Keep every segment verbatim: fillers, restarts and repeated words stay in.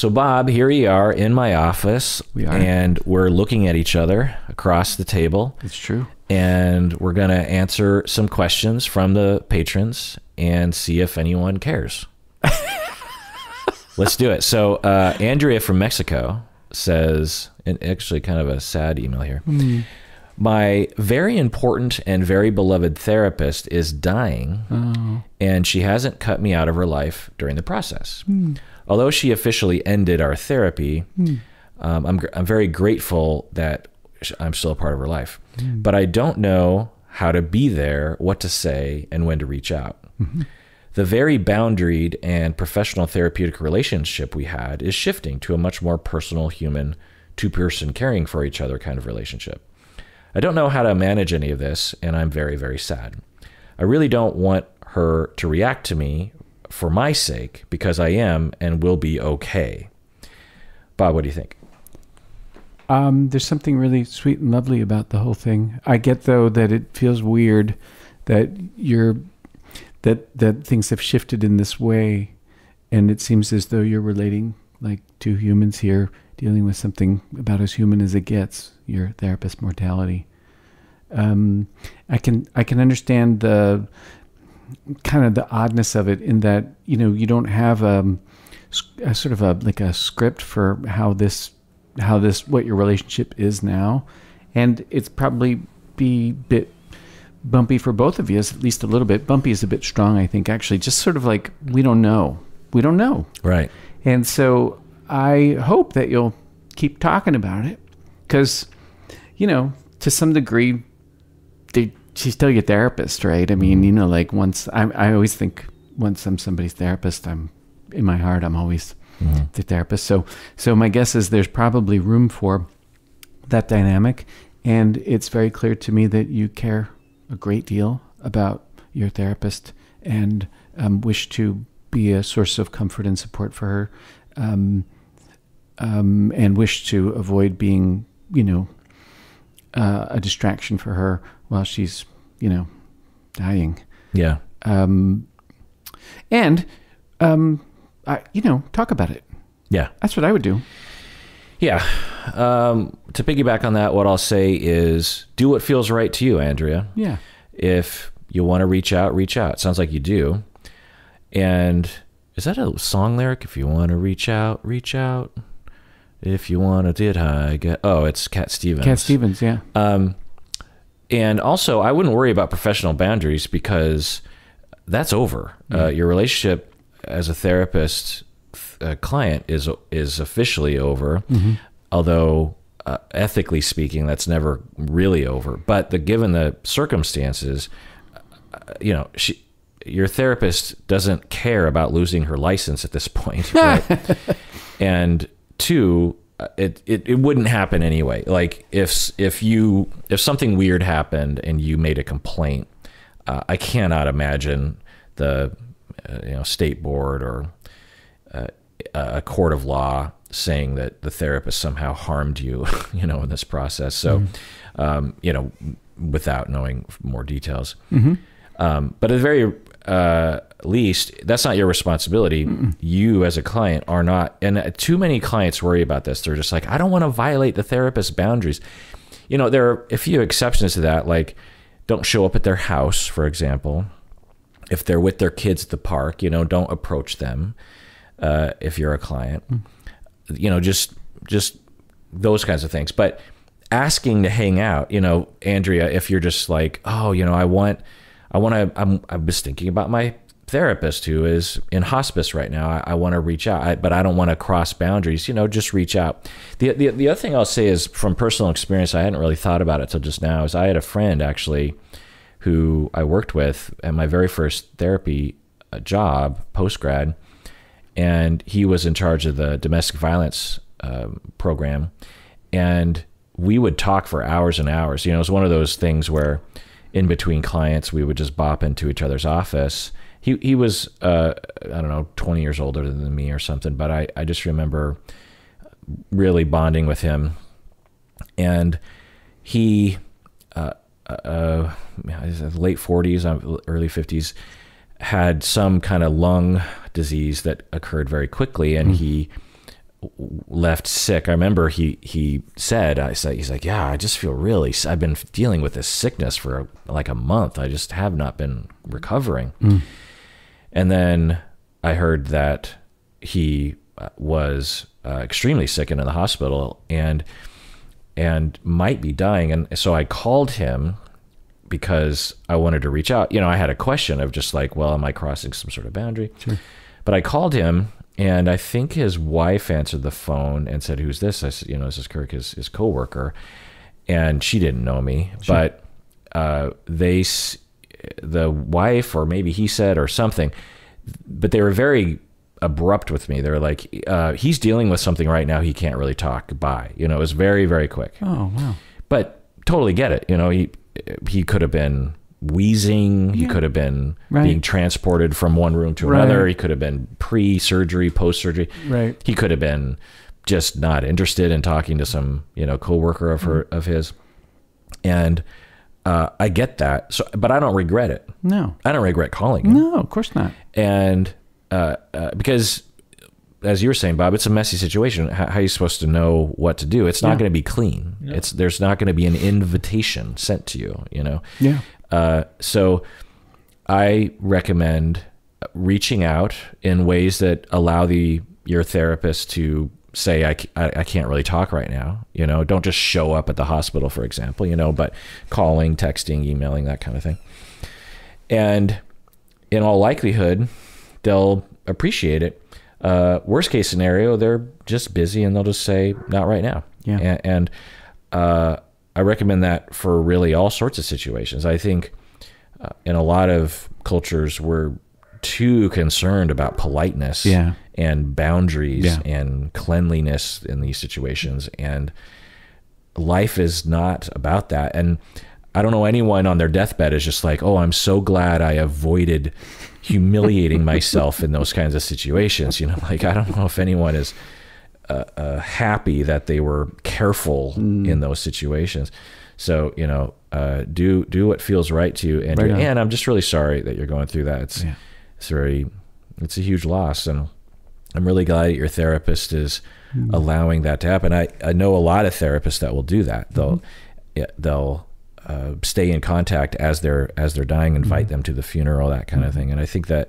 So Bob, here we are in my office, we are. and we're looking at each other across the table. It's true. And we're going to answer some questions from the patrons and see if anyone cares. Let's do it. So uh, Andrea from Mexico says, and actually kind of a sad email here. Mm. My very important and very beloved therapist is dying, oh. and she hasn't cut me out of her life during the process. Mm. Although she officially ended our therapy, mm. um, I'm, I'm very grateful that I'm still a part of her life. Mm. But I don't know how to be there, what to say, and when to reach out. Mm-hmm. The very boundaried and professional therapeutic relationship we had is shifting to a much more personal, human, two-person caring for each other kind of relationship. I don't know how to manage any of this, and I'm very, very sad. I really don't want her to react to me for my sake, because I am and will be okay. Bob, what do you think? Um, there's something really sweet and lovely about the whole thing. I get, though, that it feels weird that you're that that things have shifted in this way, and it seems as though you're relating like two humans here, dealing with something about as human as it gets, your therapist's mortality. Um, I can I can understand the kind of the oddness of it, in that, you know, you don't have a, a sort of a like a script for how this how this what your relationship is now, and it's probably be a bit bumpy for both of you, at least a little bit. Bumpy is a bit strong, I think. Actually, just sort of like we don't know, we don't know, right? And so I hope that you'll keep talking about it, because, you know, to some degree, they, she's still your therapist, right? I mean, you know, like once I, I always think once I'm somebody's therapist, I'm in my heart, I'm always mm-hmm. the therapist. So, so my guess is there's probably room for that dynamic, and it's very clear to me that you care a great deal about your therapist and um, wish to be a source of comfort and support for her. Um, Um, and wish to avoid being, you know, uh, a distraction for her while she's, you know, dying. Yeah. Um, and, um, I, you know, talk about it. Yeah. That's what I would do. Yeah. Um, to piggyback on that, what I'll say is do what feels right to you, Andrea. Yeah. If you want to reach out, reach out. Sounds like you do. And is that a song lyric? If you want to reach out, reach out. If you want to did high get oh, it's Cat Stevens. Cat Stevens, yeah. Um, and also, I wouldn't worry about professional boundaries, because that's over. Yeah. Uh, your relationship as a therapist uh, client is is officially over. Mm-hmm. Although uh, ethically speaking, that's never really over. But the given the circumstances, uh, you know, she. Your therapist doesn't care about losing her license at this point, right? And two, it, it it wouldn't happen anyway. Like if if you if something weird happened and you made a complaint, uh, I cannot imagine the uh, you know state board or uh, a court of law saying that the therapist somehow harmed you, you know, in this process. So, mm. um, you know, without knowing more details. Mm-hmm. Um, but at the very uh, least, that's not your responsibility. Mm-mm. You as a client are not, and too many clients worry about this. They're just like, I don't want to violate the therapist's boundaries. You know, there are a few exceptions to that, like don't show up at their house, for example. If they're with their kids at the park, you know, don't approach them uh, if you're a client. Mm-hmm. You know, just just those kinds of things. But asking to hang out, you know, Andrea, if you're just like, oh, you know, I want... I want to. I'm. I was thinking about my therapist who is in hospice right now. I, I want to reach out, I, but I don't want to cross boundaries. You know, just reach out. The, the the other thing I'll say is from personal experience. I hadn't really thought about it till just now. Is I had a friend actually, who I worked with at my very first therapy job post grad, and he was in charge of the domestic violence um, program, and we would talk for hours and hours. You know, it was one of those things where. In between clients, we would just bop into each other's office. He he was, uh, I don't know, twenty years older than me or something, but I, I just remember really bonding with him. And he, uh, uh, late forties, early fifties, had some kind of lung disease that occurred very quickly, and mm-hmm. he left sick, I remember he he said, I said, he's like, yeah, I just feel really, I've been dealing with this sickness for like a month. I just have not been recovering. Mm. And then I heard that he was uh, extremely sick and in the hospital and and might be dying. And so I called him because I wanted to reach out. You know, I had a question of just like, well, am I crossing some sort of boundary? Sure. But I called him, and I think his wife answered the phone and said, "Who's this?" I said, "You know, this is Kirk, his his coworker," and she didn't know me, sure. but uh, they, the wife, or maybe he said or something, but they were very abrupt with me. They were like, uh, "He's dealing with something right now. He can't really talk." Bye. You know, it was very, very quick. Oh wow! But totally get it. You know, he he could have been wheezing, yeah. he could have been right. being transported from one room to another, right. he could have been pre-surgery, post-surgery, right. he could have been just not interested in talking to some, you know, coworker of her, mm. of his. And uh, I get that, so but I don't regret it. No, I don't regret calling him. No, of course not. And uh, uh, because, as you were saying, Bob, it's a messy situation. How, how are you supposed to know what to do? It's not yeah. going to be clean. Yeah. It's there's not going to be an invitation sent to you. You know. Yeah. Uh, so I recommend reaching out in ways that allow the, your therapist to say, I, I, I can't really talk right now. You know, don't just show up at the hospital, for example, you know, but calling, texting, emailing, that kind of thing. And in all likelihood, they'll appreciate it. Uh, worst case scenario, they're just busy and they'll just say, not right now. Yeah. And, and uh, I recommend that for really all sorts of situations. I think uh, in a lot of cultures, we're too concerned about politeness yeah. and boundaries yeah. and cleanliness in these situations. And life is not about that. And I don't know anyone on their deathbed is just like, oh, I'm so glad I avoided humiliating myself in those kinds of situations. You know, like, I don't know if anyone is Uh, uh, happy that they were careful mm. in those situations. So, you know, uh, do do what feels right to you. And, right and I'm just really sorry that you're going through that. It's yeah. it's very, it's a huge loss. And I'm really glad that your therapist is mm. allowing that to happen. I, I know a lot of therapists that will do that. They'll mm-hmm. it, they'll uh, stay in contact as they're as they're dying, invite mm-hmm. them to the funeral, that kind mm-hmm. of thing. And I think that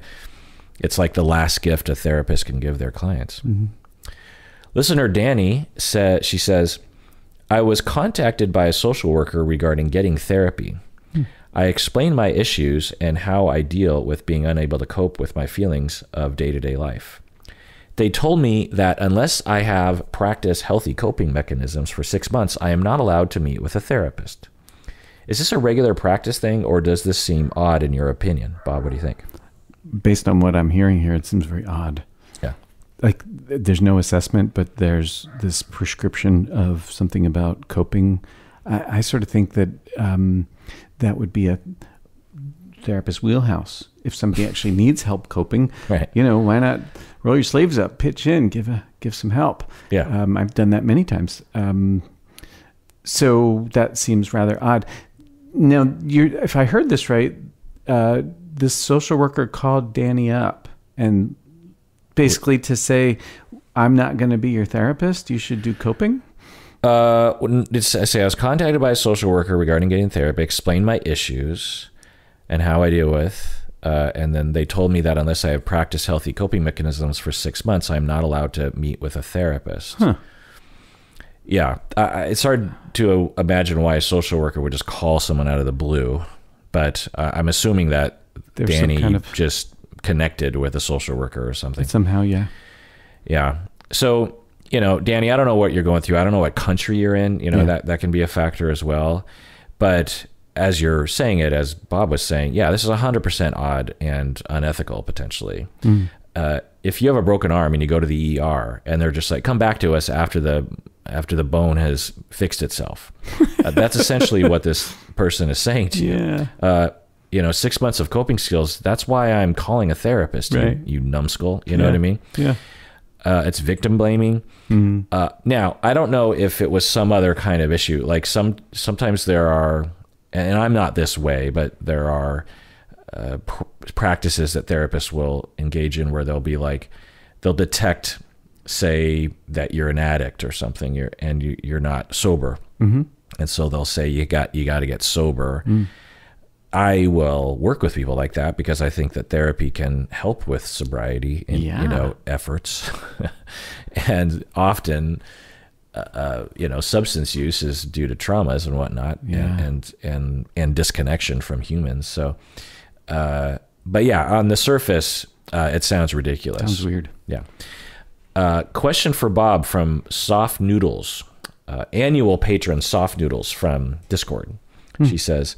it's like the last gift a therapist can give their clients. Mm-hmm. Listener Danny said, she says, I was contacted by a social worker regarding getting therapy. Hmm. I explained my issues and how I deal with being unable to cope with my feelings of day-to-day life. They told me that unless I have practiced healthy coping mechanisms for six months, I am not allowed to meet with a therapist. Is this a regular practice thing, or does this seem odd in your opinion? Bob, what do you think? Based on what I'm hearing here, it seems very odd. Like, there's no assessment, but there's this prescription of something about coping. I, I sort of think that um, that would be a therapist's wheelhouse. If somebody actually needs help coping, right. you know, why not roll your sleeves up, pitch in, give a, give some help. Yeah, um, I've done that many times. Um, so that seems rather odd. Now, you, if I heard this right, uh, this social worker called Danny up and basically to say, I'm not going to be your therapist. You should do coping. Uh, it's, I say I was contacted by a social worker regarding getting therapy, explained my issues and how I deal with. Uh, and then they told me that unless I have practiced healthy coping mechanisms for six months, I'm not allowed to meet with a therapist. Huh. Yeah. Uh, it's hard to imagine why a social worker would just call someone out of the blue. But uh, I'm assuming that there's Danny some kind of just connected with a social worker or something somehow. Yeah. Yeah. So, you know, Danny, I don't know what you're going through. I don't know what country you're in, you know, yeah. that, that can be a factor as well. But as you're saying it, as Bob was saying, yeah, this is a hundred percent odd and unethical potentially. Mm. Uh, if you have a broken arm and you go to the E R and they're just like, come back to us after the, after the bone has fixed itself. uh, that's essentially what this person is saying to you. Yeah. Uh, you know, six months of coping skills. That's why I'm calling a therapist, right. you, you numbskull. You know yeah. what I mean? Yeah. Uh, it's victim blaming. Mm-hmm. uh, now, I don't know if it was some other kind of issue. Like some, sometimes there are, and I'm not this way, but there are uh, pr practices that therapists will engage in where they'll be like, they'll detect say that you're an addict or something, you're and you, you're not sober, mm-hmm. and so they'll say you got you got to get sober. Mm. I will work with people like that because I think that therapy can help with sobriety in yeah. you know efforts, and often uh, you know substance use is due to traumas and whatnot, yeah. and and and disconnection from humans. So, uh, but yeah, on the surface, uh, it sounds ridiculous. Sounds weird. Yeah. Uh, question for Bob from Soft Noodles, uh, annual patron Soft Noodles from Discord. Hmm. She says,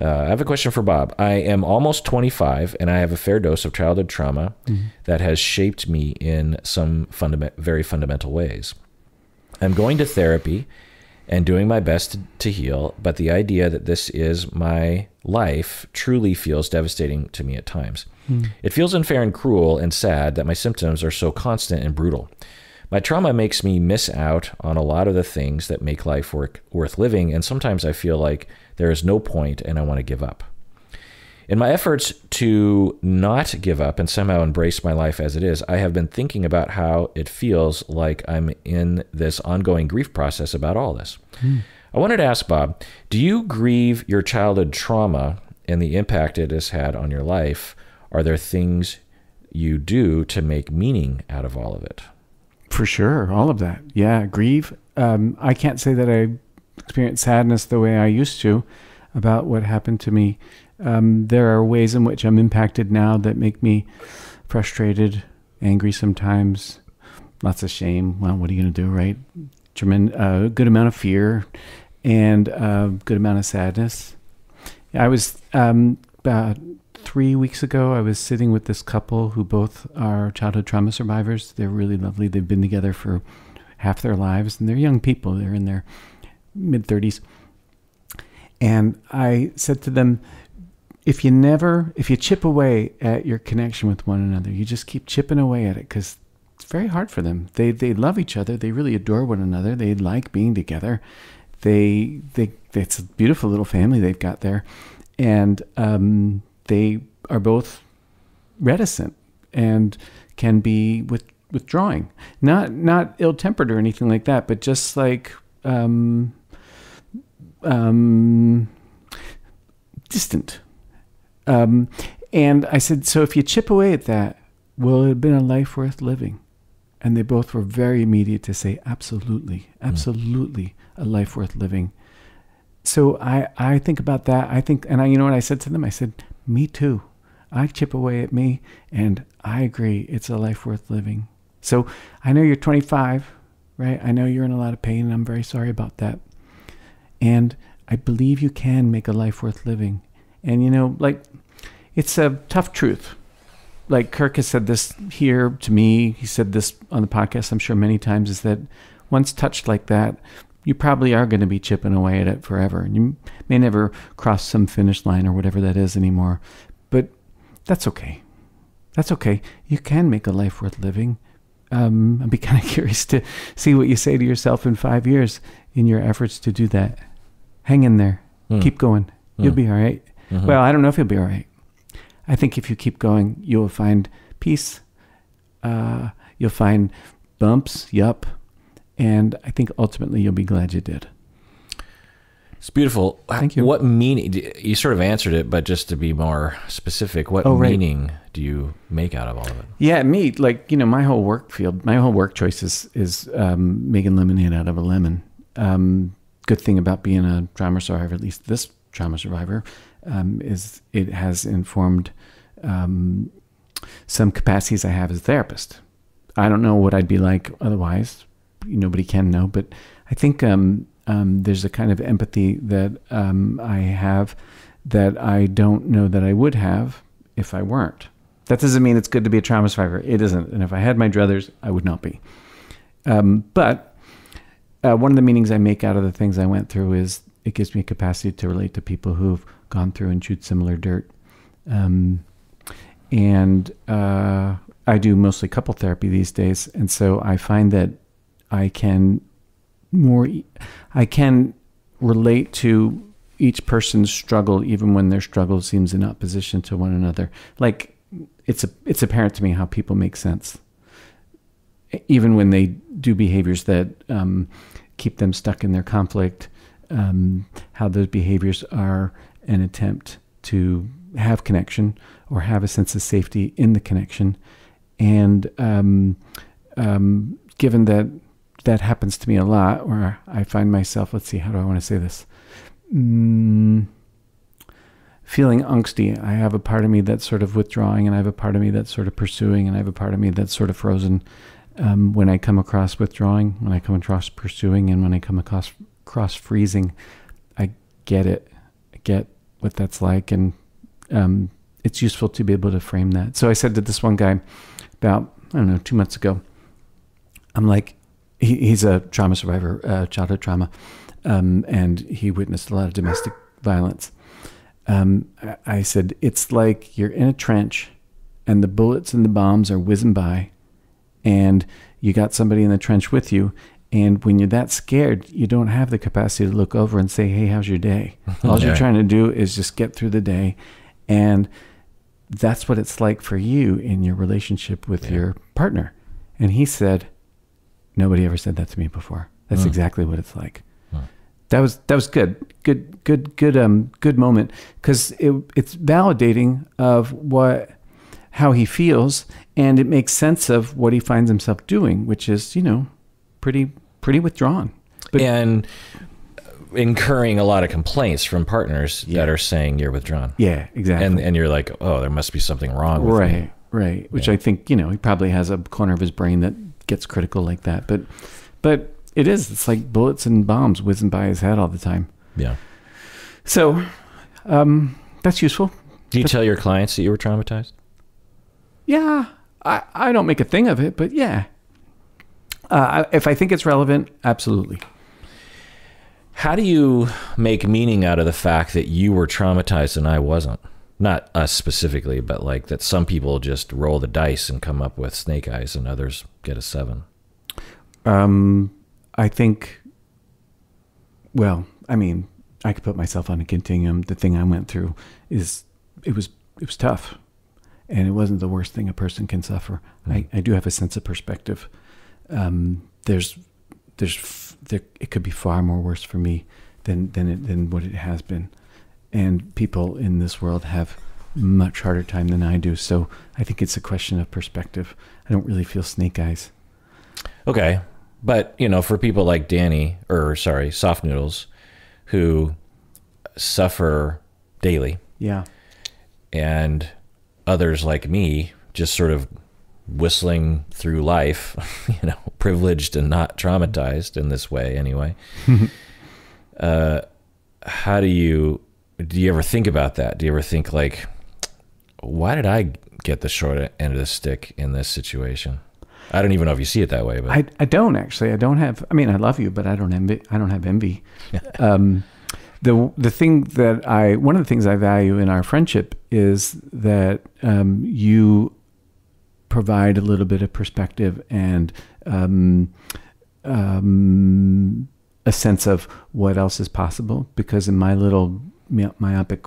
uh, I have a question for Bob. I am almost twenty-five and I have a fair dose of childhood trauma mm-hmm. that has shaped me in some fundament, very fundamental ways. I'm going to therapy and doing my best to, to heal, but the idea that this is my life truly feels devastating to me at times. Mm. It feels unfair and cruel and sad that my symptoms are so constant and brutal. My trauma makes me miss out on a lot of the things that make life work, worth living, and sometimes I feel like there is no point and I want to give up. In my efforts to not give up and somehow embrace my life as it is, I have been thinking about how it feels like I'm in this ongoing grief process about all this. Mm. I wanted to ask Bob, do you grieve your childhood trauma and the impact it has had on your life? Are there things you do to make meaning out of all of it? For sure, all of that. Yeah, grieve. Um, I can't say that I experience sadness the way I used to about what happened to me. Um, there are ways in which I'm impacted now that make me frustrated, angry sometimes, lots of shame. Well, what are you going to do, right? Tremendous, uh, good amount of fear and a uh, good amount of sadness. I was, um, about three weeks ago, I was sitting with this couple who both are childhood trauma survivors. They're really lovely. They've been together for half their lives and they're young people. They're in their mid thirties. And I said to them, If you never, if you chip away at your connection with one another, you just keep chipping away at it because it's very hard for them. They they love each other. They really adore one another. They like being together. They they it's a beautiful little family they've got there, and um, they are both reticent and can be with, withdrawing. Not not ill-tempered or anything like that, but just like um, um, distant. Um, and I said, so if you chip away at that, will it have been a life worth living? And they both were very immediate to say, absolutely, absolutely a life worth living. So I, I think about that. I think, and I, you know what I said to them? I said, me too. I chip away at me and I agree. It's a life worth living. So I know you're twenty-five, right? I know you're in a lot of pain and I'm very sorry about that. And I believe you can make a life worth living. And, you know, like, it's a tough truth. Like Kirk has said this here to me. He said this on the podcast, I'm sure many times, is that once touched like that, you probably are going to be chipping away at it forever. And you may never cross some finish line or whatever that is anymore. But that's okay. That's okay. You can make a life worth living. Um, I'd be kind of curious to see what you say to yourself in five years in your efforts to do that. Hang in there. Mm. Keep going. Mm. You'll be all right. Mm-hmm. Well, I don't know if you'll be all right. I think if you keep going, you'll find peace. Uh, you'll find bumps. Yup. And I think ultimately you'll be glad you did. It's beautiful. Thank you. What meaning, you sort of answered it, but just to be more specific, what oh, right. meaning do you make out of all of it? Yeah, me, like, you know, my whole work field, my whole work choice is, is um, making lemonade out of a lemon. Um, good thing about being a trauma survivor, at least this trauma survivor, Um, is it has informed um, some capacities I have as a therapist. I don't know what I'd be like otherwise. Nobody can know, but I think um, um, there's a kind of empathy that um, I have that I don't know that I would have if I weren't. That doesn't mean it's good to be a trauma survivor. It isn't. And if I had my druthers, I would not be. Um, but uh, one of the meanings I make out of the things I went through is it gives me a capacity to relate to people who've gone through and chewed similar dirt. Um, and uh, I do mostly couple therapy these days. And so I find that I can more, I can relate to each person's struggle, even when their struggle seems in opposition to one another. Like it's, a, it's apparent to me how people make sense. even when they do behaviors that um, keep them stuck in their conflict, um, how those behaviors are an attempt to have connection or have a sense of safety in the connection. And um, um, given that that happens to me a lot, or I find myself, let's see, how do I want to say this? Mm, feeling angsty. I have a part of me that's sort of withdrawing, and I have a part of me that's sort of pursuing, and I have a part of me that's sort of frozen. Um, when I come across withdrawing, when I come across pursuing, and when I come across, across freezing, I get it. I get what that's like, and um, it's useful to be able to frame that. So I said to this one guy about, I don't know, two months ago, I'm like, he, he's a trauma survivor, uh, childhood trauma, um, and he witnessed a lot of domestic violence. Um, I, I said, it's like you're in a trench, and the bullets and the bombs are whizzing by, and you got somebody in the trench with you, and when you're that scared, you don't have the capacity to look over and say, hey, how's your day? All yeah. you're trying to do is just get through the day, and that's what it's like for you in your relationship with yeah. your partner. And he said, nobody ever said that to me before. That's mm. exactly what it's like. Mm. That was that was good, good, good, good, um, good moment, because it, it's validating of what, how he feels, and it makes sense of what he finds himself doing, which is, you know, pretty, pretty withdrawn. But and incurring a lot of complaints from partners yeah. that are saying you're withdrawn. Yeah, exactly. And, and you're like, oh, there must be something wrong with right, me. Right, right. Which yeah. I think, you know, he probably has a corner of his brain that gets critical like that. But, but it is, it's like bullets and bombs whizzing by his head all the time. Yeah. So um, that's useful. Do you that's, tell your clients that you were traumatized? Yeah, I, I don't make a thing of it, but yeah. Uh, if I think it's relevant, absolutely. How do you make meaning out of the fact that you were traumatized and I wasn't? Not us specifically, but like that some people just roll the dice and come up with snake eyes and others get a seven. Um, I think, well, I mean, I could put myself on a continuum. The thing I went through is, it was, it was tough. And it wasn't the worst thing a person can suffer. Mm. I, I do have a sense of perspective. Um, there's, there's, there, it could be far more worse for me than than it, than what it has been. And people in this world have much harder time than I do. So I think it's a question of perspective. I don't really feel snake eyes. Okay, but you know, for people like Danny, or sorry, Soft Noodles, who suffer daily. Yeah, and others like me, just sort of whistling through life, you know, privileged and not traumatized in this way anyway. uh, how do you, do you ever think about that? Do you ever think like, why did I get the short end of the stick in this situation? I don't even know if you see it that way, but I, I don't actually, I don't have, I mean, I love you, but I don't envy, I don't have envy. um, The, the thing that I, one of the things I value in our friendship is that um, you provide a little bit of perspective and um, um, a sense of what else is possible, because in my little myopic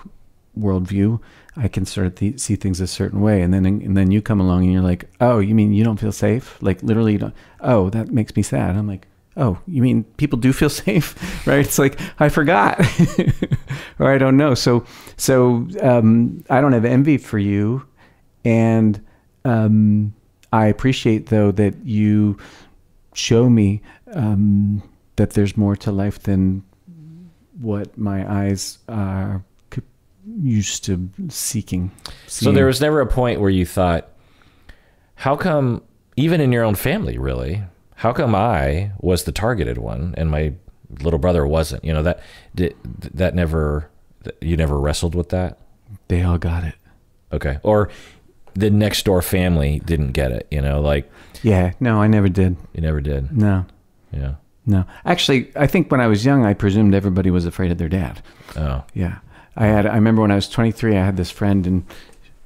worldview, I can sort of th see things a certain way. And then, and then you come along and you're like, oh, you mean you don't feel safe? Like literally, you don't, oh, that makes me sad. I'm like, oh, you mean people do feel safe, right? It's like, I forgot, or I don't know. So, so um, I don't have envy for you. And um, I appreciate, though, that you show me um, that there's more to life than what my eyes are used to seeking. Seeing. So there was never a point where you thought, how come, even in your own family, really, how come I was the targeted one and my little brother wasn't? You know, that did, that never, you never wrestled with that? They all got it. Okay. Or the next door family didn't get it, you know, like. Yeah. No, I never did. You never did? No. Yeah. No. Actually, I think when I was young, I presumed everybody was afraid of their dad. Oh. Yeah. I had, I remember when I was twenty-three, I had this friend and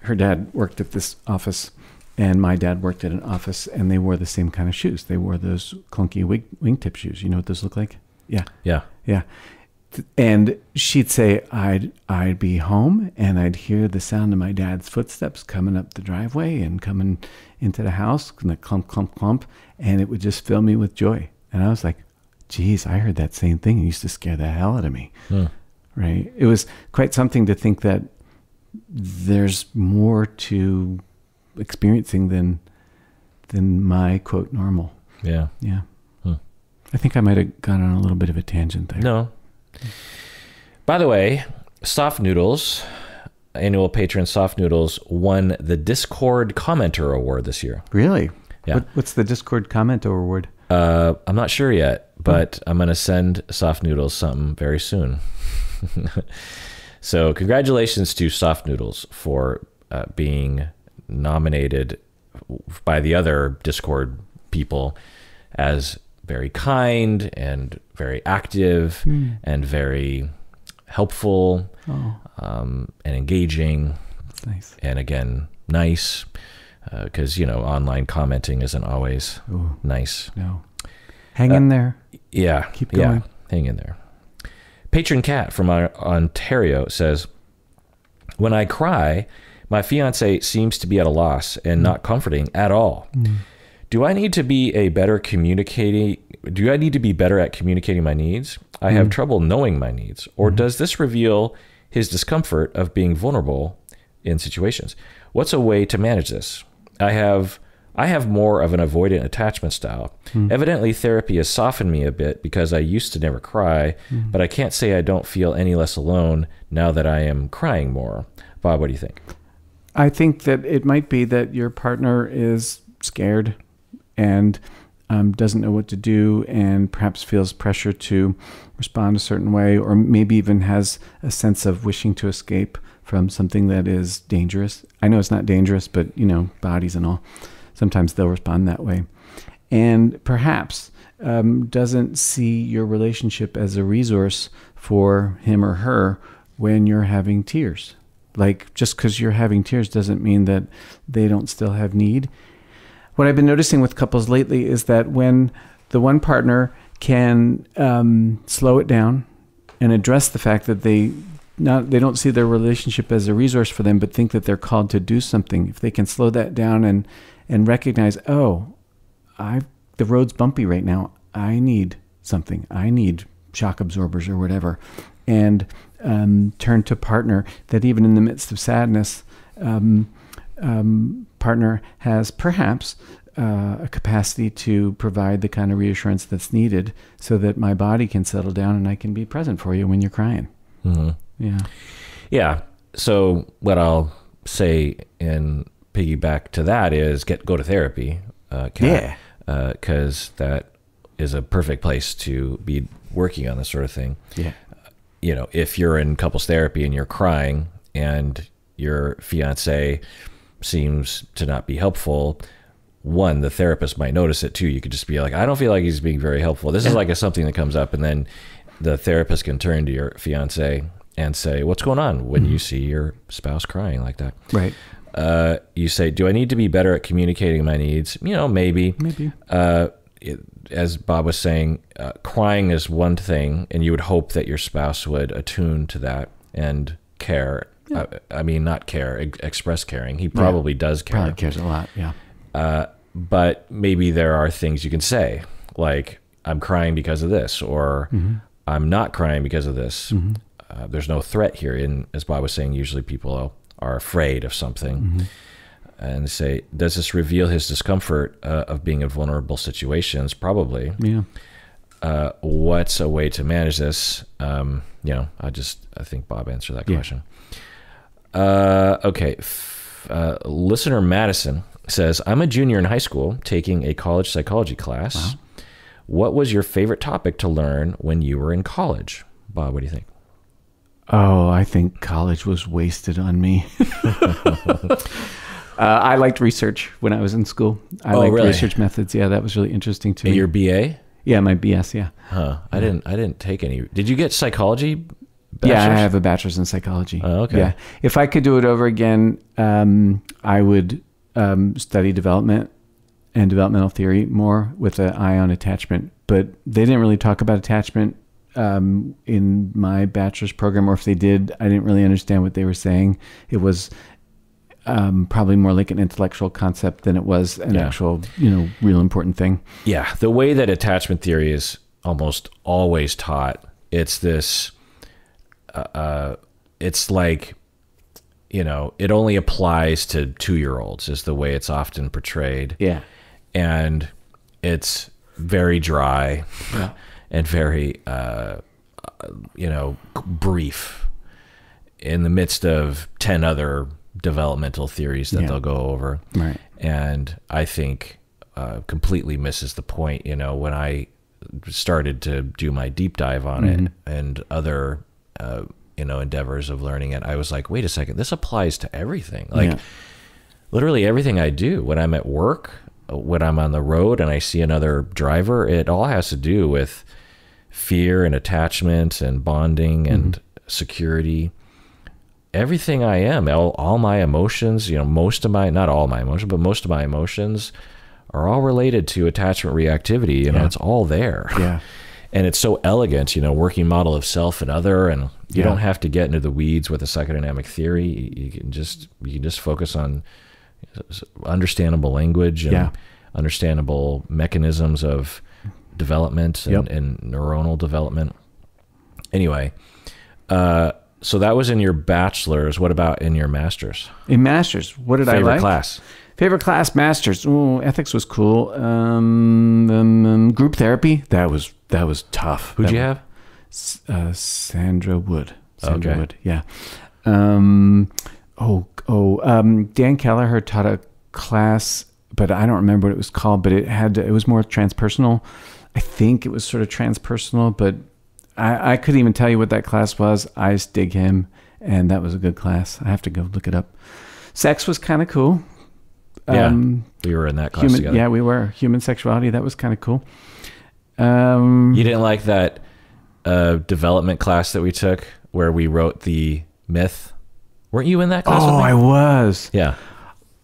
her dad worked at this office. And my dad worked at an office, and they wore the same kind of shoes. They wore those clunky wing, wingtip shoes. You know what those look like? Yeah. Yeah. Yeah. And she'd say, I'd, I'd be home and I'd hear the sound of my dad's footsteps coming up the driveway and coming into the house, and the clump, clump, clump. And it would just fill me with joy. And I was like, geez, I heard that same thing. It used to scare the hell out of me. Huh. Right. It was quite something to think that there's more to experiencing than, than my quote normal. Yeah. Yeah. Huh. I think I might've gone on a little bit of a tangent there. No. By the way, Soft Noodles, annual patron Soft Noodles, won the Discord Commenter Award this year. Really? Yeah. What, what's the Discord Commenter Award? Uh, I'm not sure yet, but hmm. I'm going to send Soft Noodles something very soon. So congratulations to Soft Noodles for uh, being nominated by the other Discord people as very kind and very active mm. and very helpful oh. um, and engaging. That's nice. And again, nice, because, uh, you know, online commenting isn't always Ooh. nice. No. Hang uh, in there. Yeah. Keep going. Yeah, hang in there. Patron Cat from Ontario says, when I cry, my fiance seems to be at a loss and mm. not comforting at all. Mm. Do I need to be a better communicating? Do I need to be better at communicating my needs? I mm. have trouble knowing my needs. Or mm. does this reveal his discomfort of being vulnerable in situations? What's a way to manage this? I have I have more of an avoidant attachment style. Mm. Evidently, therapy has softened me a bit because I used to never cry, mm. but I can't say I don't feel any less alone now that I am crying more. Bob, what do you think? I think that it might be that your partner is scared and um, doesn't know what to do, and perhaps feels pressure to respond a certain way, or maybe even has a sense of wishing to escape from something that is dangerous. I know it's not dangerous, but, you know, bodies and all, sometimes they'll respond that way. And perhaps um, doesn't see your relationship as a resource for him or her when you're having tears. Like, just because you're having tears doesn't mean that they don't still have need. What I've been noticing with couples lately is that when the one partner can um, slow it down and address the fact that they not they don't see their relationship as a resource for them, but think that they're called to do something. If they can slow that down and and recognize, oh, I've the road's bumpy right now. I need something. I need shock absorbers or whatever, and um, turn to partner. That even in the midst of sadness. Um, Um, partner has perhaps uh, a capacity to provide the kind of reassurance that's needed so that my body can settle down and I can be present for you when you're crying. Mm-hmm. Yeah. Yeah. So what I'll say in piggyback to that is get, go to therapy. Uh, Kat, yeah. Uh, 'cause that is a perfect place to be working on this sort of thing. Yeah. Uh, you know, if you're in couples therapy and you're crying and your fiance seems to not be helpful, one, the therapist might notice it. Two, you could just be like, I don't feel like he's being very helpful. This is like a, something that comes up, and then the therapist can turn to your fiance and say, what's going on when mm-hmm. you see your spouse crying like that? Right. Uh, you say, do I need to be better at communicating my needs? You know, maybe. Maybe. Uh, it, as Bob was saying, uh, crying is one thing, and you would hope that your spouse would attune to that and care. Yeah. I, I mean, not care, ex express caring. He probably yeah. does care. Probably cares a lot, yeah. Uh, but maybe there are things you can say, like, I'm crying because of this, or mm-hmm. I'm not crying because of this. Mm-hmm. uh, there's no threat here. And as Bob was saying, usually people are afraid of something. Mm-hmm. And say, does this reveal his discomfort uh, of being in vulnerable situations? Probably. Yeah. Uh, what's a way to manage this? Um, you know, I just, I think Bob answered that yeah. question. Uh, okay. Uh, listener Madison says, I'm a junior in high school taking a college psychology class. Wow. What was your favorite topic to learn when you were in college? Bob, what do you think? Oh, I think college was wasted on me. uh, I liked research when I was in school. I oh, liked really? research methods. Yeah, that was really interesting to me. Your B A? Yeah, my B S, yeah. Huh. I yeah. didn't I didn't take any. Did you get psychology? Bachelor's? Yeah, I have a bachelor's in psychology. Oh, okay. Yeah. If I could do it over again, um, I would um, study development and developmental theory more with an eye on attachment. But they didn't really talk about attachment um, in my bachelor's program, or if they did, I didn't really understand what they were saying. It was um, probably more like an intellectual concept than it was an yeah. actual, you know, real important thing. Yeah. The way that attachment theory is almost always taught, it's this, uh, it's like, you know, it only applies to two-year-olds is the way it's often portrayed. Yeah. And it's very dry yeah. and very, uh, you know, brief in the midst of ten other developmental theories that yeah. they'll go over. Right. And I think uh, completely misses the point. You know, when I started to do my deep dive on mm-hmm. it and other, uh, you know, endeavors of learning it, I was like, wait a second, this applies to everything. Like yeah. literally everything I do when I'm at work, when I'm on the road and I see another driver, it all has to do with fear and attachment and bonding and mm-hmm. security. Everything I am, all, all my emotions, you know, most of my, not all my emotions, but most of my emotions are all related to attachment reactivity. You know, yeah. it's all there. Yeah. And it's so elegant, you know, working model of self and other, and you yeah. don't have to get into the weeds with a psychodynamic theory. You, you can just, you can just focus on understandable language and yeah. understandable mechanisms of development and, yep. and neuronal development. Anyway, uh, so that was in your bachelor's. What about in your master's? In master's, what did Favorite I like? Favorite class? Favorite class, master's. Ooh, ethics was cool. Um, um, um, group therapy. That was that was tough. Who'd that you have? Uh, Sandra Wood. Sandra okay. Wood. Yeah. Um, oh. Oh, um, Dan Kelleher taught a class, but I don't remember what it was called, but it had, to, it was more transpersonal. I think it was sort of transpersonal, but I, I couldn't even tell you what that class was. I just dig him, and that was a good class. I have to go look it up. Sex was kind of cool. Yeah, um, we were in that class human, together. Yeah, we were. Human sexuality, that was kind of cool. Um, you didn't like that uh, development class that we took where we wrote the myth? Weren't you in that class? Oh, with me? I was. Yeah.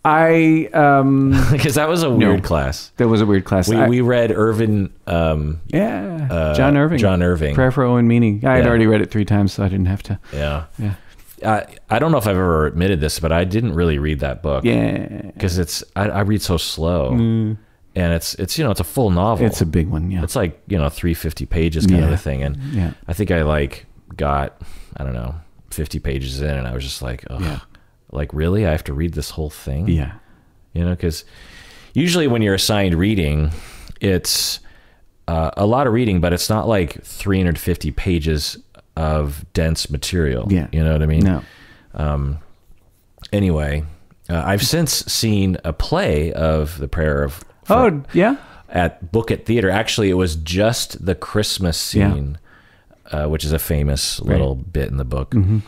I, um, because that was a weird no, class. That was a weird class. We, I, we read Irving. Um, yeah. Uh, John Irving. John Irving. Prayer for Owen Meany. I yeah. had already read it three times, so I didn't have to. Yeah. Yeah. I, I don't know if I've ever admitted this, but I didn't really read that book. Yeah. Cause it's, I, I read so slow mm. and it's, it's, you know, it's a full novel. It's a big one. Yeah. It's like, you know, three hundred fifty pages kind yeah. of a thing. And yeah. I think I like got, I don't know, fifty pages in, and I was just like, oh, yeah. like really, I have to read this whole thing. Yeah. You know, cause usually when you're assigned reading, it's uh, a lot of reading, but it's not like three hundred fifty pages of dense material. Yeah. You know what I mean? No. Um, anyway, uh, I've since seen a play of the Prayer of, for, oh yeah. at Book It Theater. Actually, it was just the Christmas scene. Yeah. Uh, which is a famous little right. bit in the book. Mm-hmm.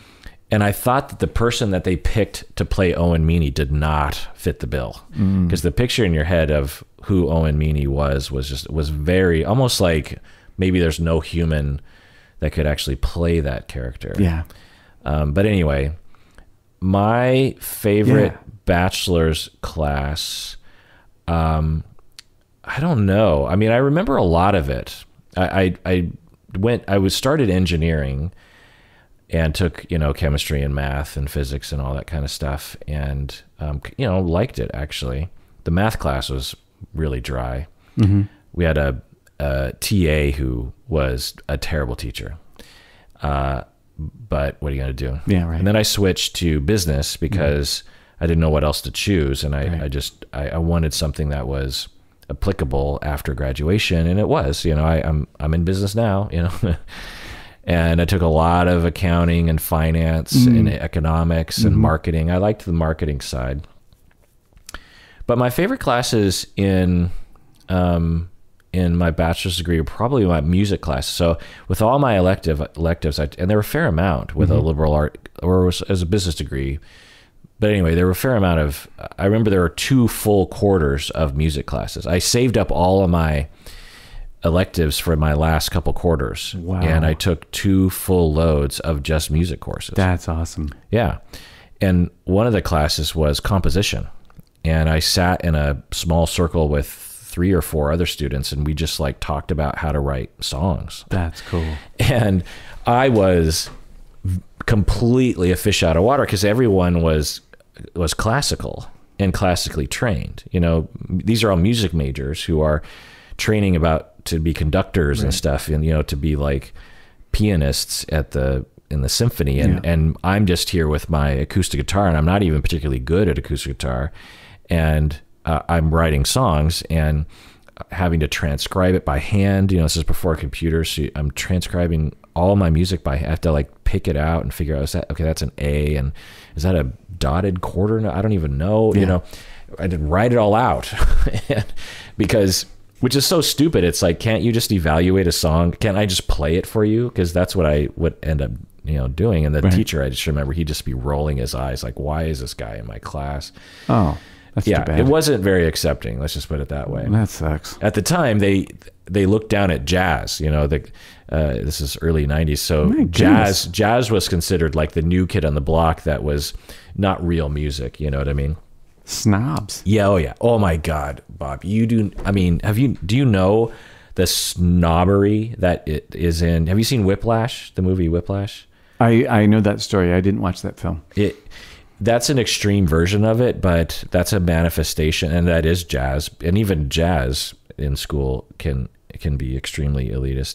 And I thought that the person that they picked to play Owen Meany did not fit the bill. Because mm. the picture in your head of who Owen Meany was, was just, was very, almost like maybe there's no human that could actually play that character. Yeah. Um, but anyway, my favorite yeah. bachelor's class, um, I don't know. I mean, I remember a lot of it. I, I, I went I was started engineering and took, you know, chemistry and math and physics and all that kind of stuff, and um, you know, liked it. Actually, the math class was really dry. Mm-hmm. We had a, a T A who was a terrible teacher, uh, but what are you going to do? Yeah, right. And then I switched to business because mm-hmm. I didn't know what else to choose, and I, right. I just I, I wanted something that was applicable after graduation, and it was, you know, I, I'm I'm in business now, you know, and I took a lot of accounting and finance mm. and economics mm-hmm. and marketing. I liked the marketing side, but my favorite classes in um, in my bachelor's degree were probably my music class. So with all my elective electives, I, and there were a fair amount with mm-hmm. a liberal art or as a business degree. But anyway, there were a fair amount of, I remember there were two full quarters of music classes. I saved up all of my electives for my last couple quarters. Wow. And I took two full loads of just music courses. That's awesome. Yeah. And one of the classes was composition. And I sat in a small circle with three or four other students, and we just like talked about how to write songs. That's cool. And I was completely a fish out of water because everyone was was classical and classically trained. You know, these are all music majors who are training about to be conductors right. and stuff, and you know, to be like pianists at the in the symphony, and yeah. and I'm just here with my acoustic guitar, and I'm not even particularly good at acoustic guitar, and uh, I'm writing songs and having to transcribe it by hand. You know, this is before computers, so I'm transcribing all my music by hand. I have to like pick it out and figure out, is that okay? That's an A, and is that a dotted quarter? No, I don't even know. Yeah. You know, I did write it all out because. Which is so stupid. It's like, can't you just evaluate a song? Can't I just play it for you? Because that's what I would end up, you know, doing. And the right. teacher, I just remember, he'd just be rolling his eyes, like, "Why is this guy in my class?" Oh, that's yeah. Too bad. It wasn't very accepting. Let's just put it that way. That sucks. At the time, they they looked down at jazz. You know, the uh, this is early nineties, so jazz jazz was considered like the new kid on the block that was not real music. You know what I mean? Snobs. Yeah. Oh yeah. Oh my God, Bob, you do. I mean, have you, do you know the snobbery that it is in? Have you seen Whiplash, the movie Whiplash? I, I know that story. I didn't watch that film. It, that's an extreme version of it, but that's a manifestation, and that is jazz. And even jazz in school can, can be extremely elitist.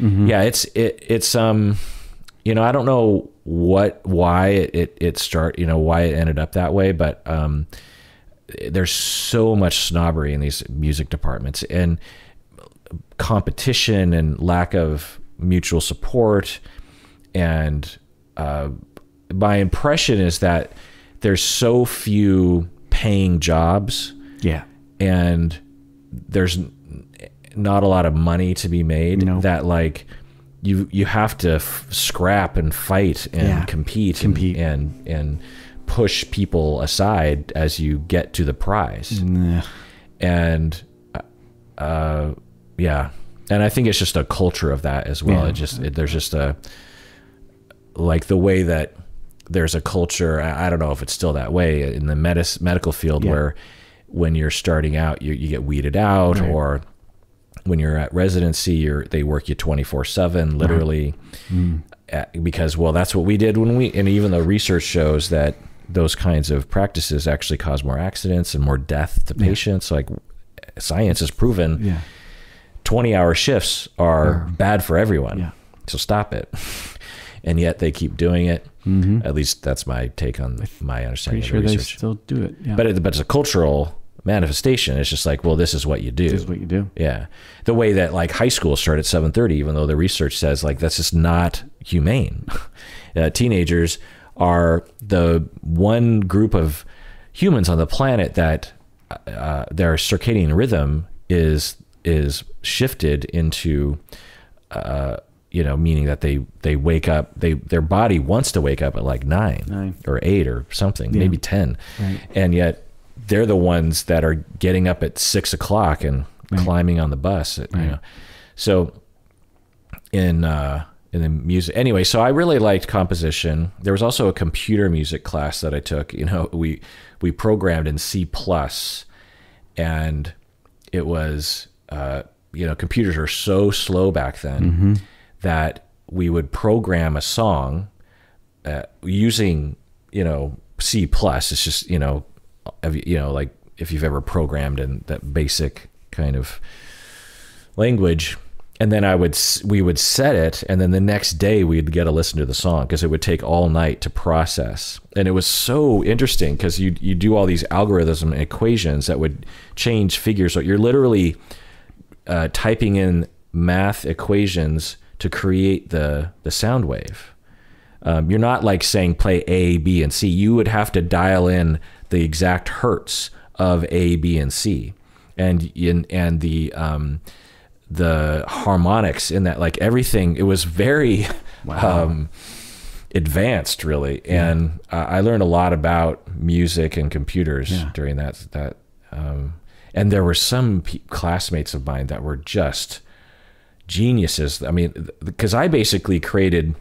Mm-hmm. Yeah. It's, it, it's, um, you know, I don't know what, why it, it, it start, you know, why it ended up that way, but, um, there's so much snobbery in these music departments, and competition and lack of mutual support. And, uh, my impression is that there's so few paying jobs. Yeah. And there's not a lot of money to be made. Nope. That like, you, you have to f scrap and fight and yeah. compete, compete. And, and, and push people aside as you get to the prize. Nah. And, uh, yeah. And I think it's just a culture of that as well. Yeah. It just, it, there's just a, like the way that there's a culture, I, I don't know if it's still that way in the medis, medical field, yeah. where when you're starting out, you, you get weeded out, right. or when you're at residency, you're, they work you twenty-four seven, literally, right. mm. at, because, well, that's what we did when we, and even though research shows that those kinds of practices actually cause more accidents and more death to patients, yeah. like science has proven, yeah. twenty hour shifts are yeah. bad for everyone. Yeah. So stop it. And yet they keep doing it. Mm-hmm. At least that's my take on my understanding Pretty of the sure research. They still do it. Yeah. But, it, but it's a cultural manifestation. It's just like, well, this is what you do. This is what you do. Yeah. The way that like high school started at seven thirty, even though the research says like, that's just not humane. uh, teenagers are the one group of humans on the planet that uh, their circadian rhythm is, is shifted into, uh, you know, meaning that they, they wake up, they, their body wants to wake up at like nine, nine. or eight or something, yeah. maybe ten. Right. And yet, they're the ones that are getting up at six o'clock and right. climbing on the bus. At, right. you know. So in, uh, in the music, anyway, so I really liked composition. There was also a computer music class that I took, you know, we, we programmed in C plus, and it was, uh, you know, computers are so slow back then, mm-hmm. that we would program a song, uh, using, you know, C plus. It's just, you know, you know, like if you've ever programmed in that basic kind of language, and then I would, we would set it, and then the next day we'd get to listen to the song, because it would take all night to process. And it was so interesting because you you do all these algorithms and equations that would change figures. So you're literally uh, typing in math equations to create the the sound wave. Um, you're not like saying play A, B, and C. You would have to dial in the exact hertz of A, B, and C, and in, and the um, the harmonics in that, like everything. It was very wow. um, advanced, really, yeah. and uh, I learned a lot about music and computers yeah. during that. That um, and there were some p classmates of mine that were just geniuses. I mean, because I basically created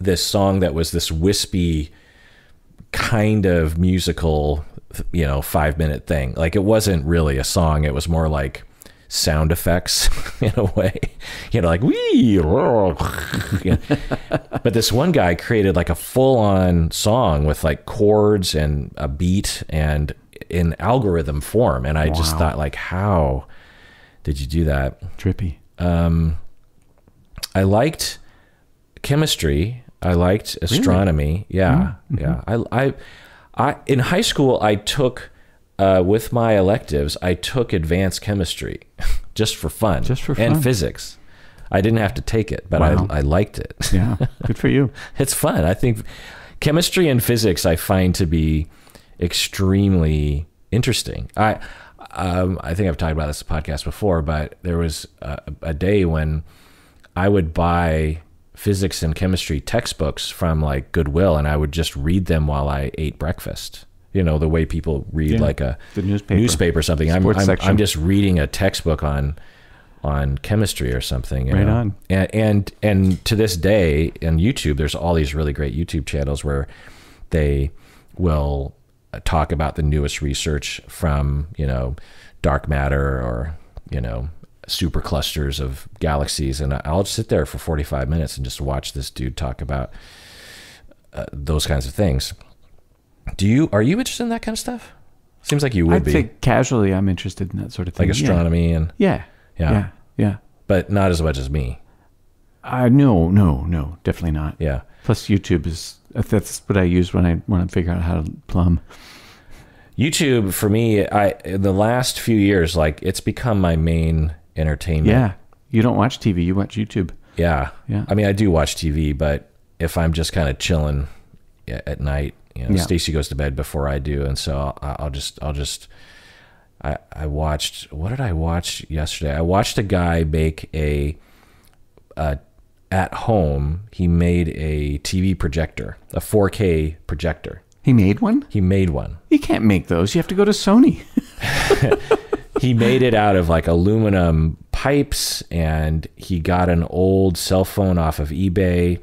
this song that was this wispy kind of musical you know, five minute thing. Like, it wasn't really a song. It was more like sound effects in a way, you know, like, wee. But this one guy created like a full on song with like chords and a beat and in algorithm form. And I wow. just thought, like, how did you do that? Trippy. Um, I liked chemistry. I liked astronomy. Really? Yeah. Mm-hmm. Yeah. I, I, I, in high school, I took, uh, with my electives, I took advanced chemistry just for fun. Just for fun. And physics. I didn't have to take it, but wow. I, I liked it. Yeah. Good for you. It's fun. I think chemistry and physics I find to be extremely interesting. I, um, I think I've talked about this podcast before, but there was a, a day when I would buy physics and chemistry textbooks from like Goodwill, and I would just read them while I ate breakfast. You know, the way people read yeah, like a the newspaper. newspaper or something. I'm, I'm, I'm just reading a textbook on on chemistry or something. You right know? on. And, and and to this day, on YouTube, there's all these really great YouTube channels where they will talk about the newest research from, you know, dark matter or, you know, superclusters of galaxies. And I'll sit there for forty-five minutes and just watch this dude talk about uh, those kinds of things. Do you, are you interested in that kind of stuff? Seems like you would I'd be. I'd say casually I'm interested in that sort of thing. Like astronomy yeah. and... Yeah. yeah. Yeah. Yeah. But not as much as me. Uh, no, no, no. Definitely not. Yeah. Plus YouTube is... That's what I use when I when I figure out how to plumb. YouTube, for me, I in the last few years, like, it's become my main entertainment. Yeah. You don't watch T V. You watch YouTube. Yeah. Yeah. I mean, I do watch T V, but if I'm just kind of chilling at night... You know, yeah. Stacy goes to bed before I do, and so I'll, I'll just, I'll just, I, I watched. What did I watch yesterday? I watched a guy make a, uh, at home. He made a T V projector, a four K projector. He made one. He made one. You can't make those. You have to go to Sony. He made it out of like aluminum pipes, and he got an old cell phone off of eBay,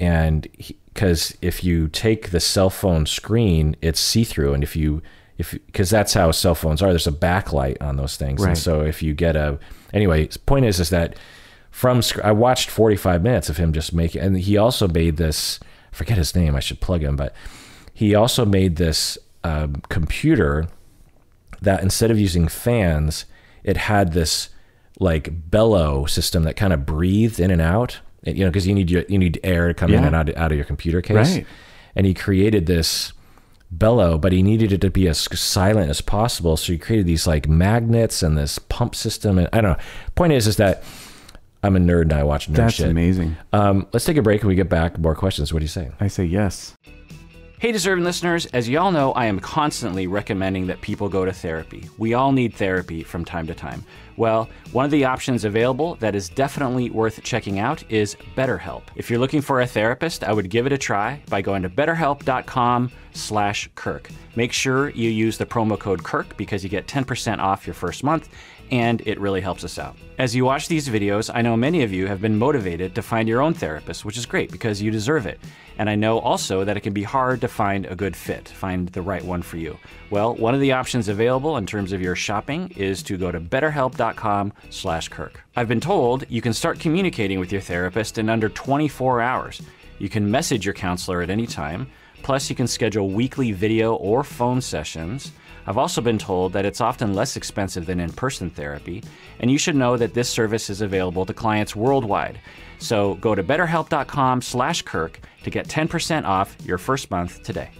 and he. Because if you take the cell phone screen, it's see-through, and if you, if because that's how cell phones are. There's a backlight on those things, right. And so if you get a, anyway, point is is that from I watched forty-five minutes of him just making, and he also made this. I forget his name. I should plug him, but he also made this um, computer that instead of using fans, it had this like bellow system that kind of breathed in and out. You know, because you need your, you need air to come yeah. in and out, out of your computer case, right. And he created this bellow, but he needed it to be as silent as possible. So he created these like magnets and this pump system, and I don't know. Point is, is that I'm a nerd and I watch nerd That's shit. That's amazing. Um, let's take a break and we get back more questions. What do you say? I say yes. Hey, deserving listeners, as y'all know, I am constantly recommending that people go to therapy. We all need therapy from time to time. Well, one of the options available that is definitely worth checking out is BetterHelp. If you're looking for a therapist, I would give it a try by going to betterhelp dot com slash Kirk. Make sure you use the promo code Kirk because you get ten percent off your first month, and it really helps us out. As you watch these videos, I know many of you have been motivated to find your own therapist, which is great because you deserve it. And I know also that it can be hard to find a good fit, find the right one for you. Well, one of the options available in terms of your shopping is to go to betterhelp dot com slash Kirk. I've been told you can start communicating with your therapist in under twenty-four hours. You can message your counselor at any time. Plus, you can schedule weekly video or phone sessions. I've also been told that it's often less expensive than in-person therapy, and you should know that this service is available to clients worldwide. So go to betterhelp dot com slash Kirk to get ten percent off your first month today.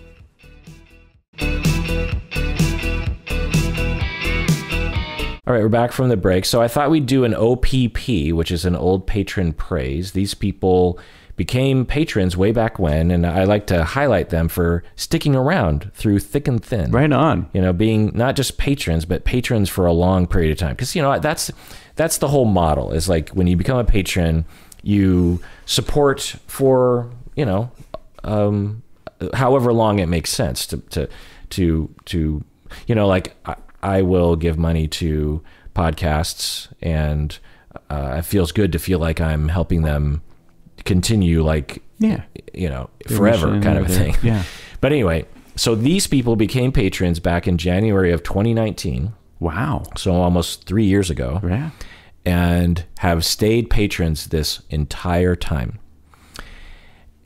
All right, we're back from the break. So I thought we'd do an O P P, which is an old patron praise. These people became patrons way back when, and I like to highlight them for sticking around through thick and thin. Right on. You know, being not just patrons, but patrons for a long period of time. Because, you know, that's that's the whole model, is like when you become a patron, you support for, you know, um, however long it makes sense to, to, to, to you know, like I, I will give money to podcasts, and uh, it feels good to feel like I'm helping them continue, like, yeah, you know, forever kind of a thing. Yeah. But anyway, So these people became patrons back in January of twenty nineteen. Wow. So almost three years ago. Yeah. And have stayed patrons this entire time.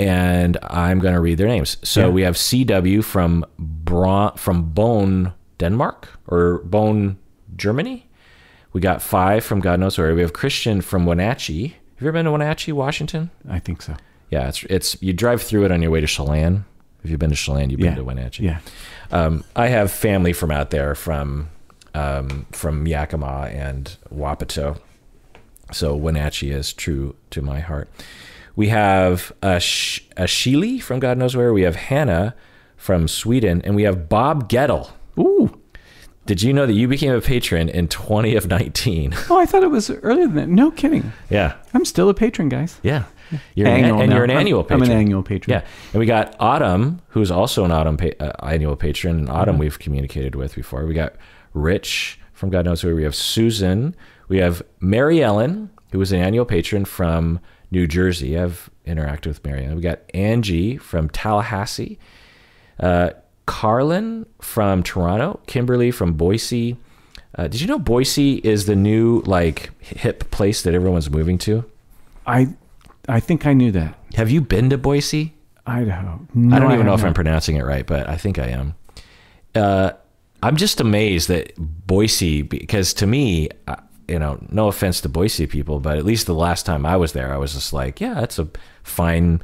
And I'm going to read their names. So yeah. we have C W from Bron from Bone, Denmark, or Bone, Germany. We got Five from God knows where. We have Christian from Wenatchee. Have you ever been to Wenatchee, Washington? I think so. Yeah, it's it's you drive through it on your way to Chelan. If you've been to Chelan, you've yeah. been to Wenatchee. Yeah. Um, I have family from out there, from um, from Yakima and Wapato. So Wenatchee is true to my heart. We have Ashili from God knows where. We have Hannah from Sweden, and we have Bob Gettle. Ooh. Did you know that you became a patron in twenty of nineteen? Oh, I thought it was earlier than that. No kidding. Yeah. I'm still a patron, guys. Yeah. You're annual, an, and no. you're an I'm, annual patron. I'm an annual patron. Yeah. And we got Autumn, who's also an autumn pa uh, annual patron. And Autumn mm-hmm. we've communicated with before. We got Rich from God knows where. We have Susan. We have Mary Ellen, who was an annual patron from New Jersey. I've interacted with Mary Ellen. We got Angie from Tallahassee. Uh, Carlin from Toronto, Kimberly from Boise. Uh, did you know Boise is the new like hip place that everyone's moving to? I, I think I knew that. Have you been to Boise? Idaho. No, I don't even I know not. if I'm pronouncing it right, but I think I am. Uh, I'm just amazed that Boise, because to me, uh, you know, no offense to Boise people, but at least the last time I was there, I was just like, yeah, that's a fine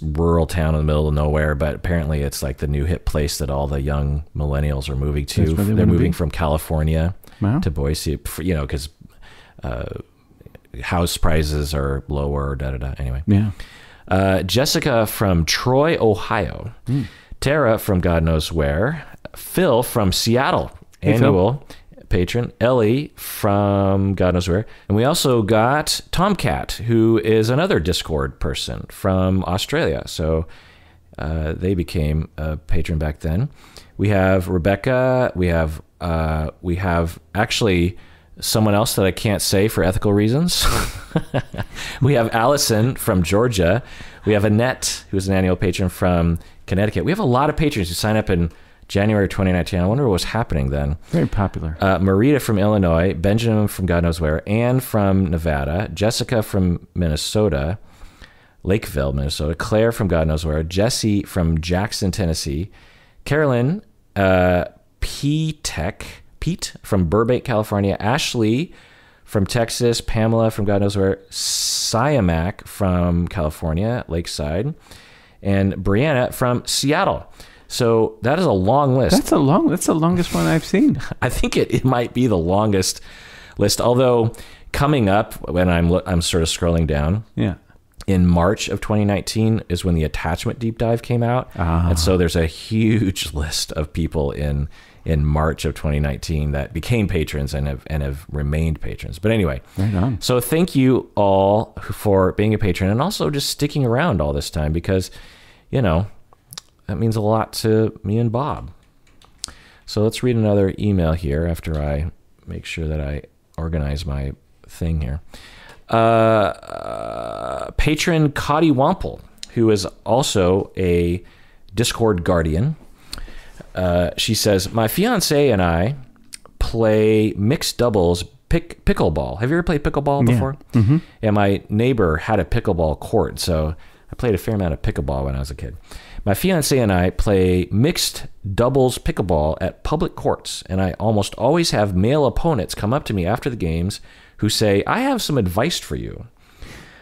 rural town in the middle of nowhere, but apparently it's like the new hip place that all the young millennials are moving to. They They're moving be. from California wow. to Boise, you know, because uh, house prices are lower, da da da. Anyway, yeah. Uh, Jessica from Troy, Ohio. Mm. Tara from God knows where. Phil from Seattle, hey, annual Phil. patron. Ellie from God knows where. And we also got Tomcat, who is another Discord person from Australia. So uh, they became a patron back then. We have Rebecca. We have uh, we have actually someone else that I can't say for ethical reasons. We have Allison from Georgia. We have Annette, who's an annual patron from Connecticut. We have a lot of patrons who sign up in January twenty nineteen. I wonder what was happening then. Very popular. Uh, Marita from Illinois, Benjamin from God knows where, Anne from Nevada, Jessica from Minnesota, Lakeville, Minnesota, Claire from God knows where, Jesse from Jackson, Tennessee, Carolyn uh, P. Tech, Pete from Burbank, California, Ashley from Texas, Pamela from God knows where, Siamak from California, Lakeside, and Brianna from Seattle. So that is a long list. That's a long. That's the longest one I've seen. I think it, it might be the longest list. Although coming up, when I'm I'm sort of scrolling down, yeah, in March of twenty nineteen is when the attachment deep dive came out, ah. and so there's a huge list of people in. in March of twenty nineteen that became patrons and have, and have remained patrons. But anyway, right on. So thank you all for being a patron and also just sticking around all this time, because, you know, that means a lot to me and Bob. So let's read another email here after I make sure that I organize my thing here. Uh, uh, patron Cody Wample, who is also a Discord guardian. Uh, she says, my fiance and I play mixed doubles pick, pickleball. Have you ever played pickleball before? Yeah. Mm-hmm. And my neighbor had a pickleball court, so I played a fair amount of pickleball when I was a kid. My fiance and I play mixed doubles pickleball at public courts, and I almost always have male opponents come up to me after the games who say, I have some advice for you.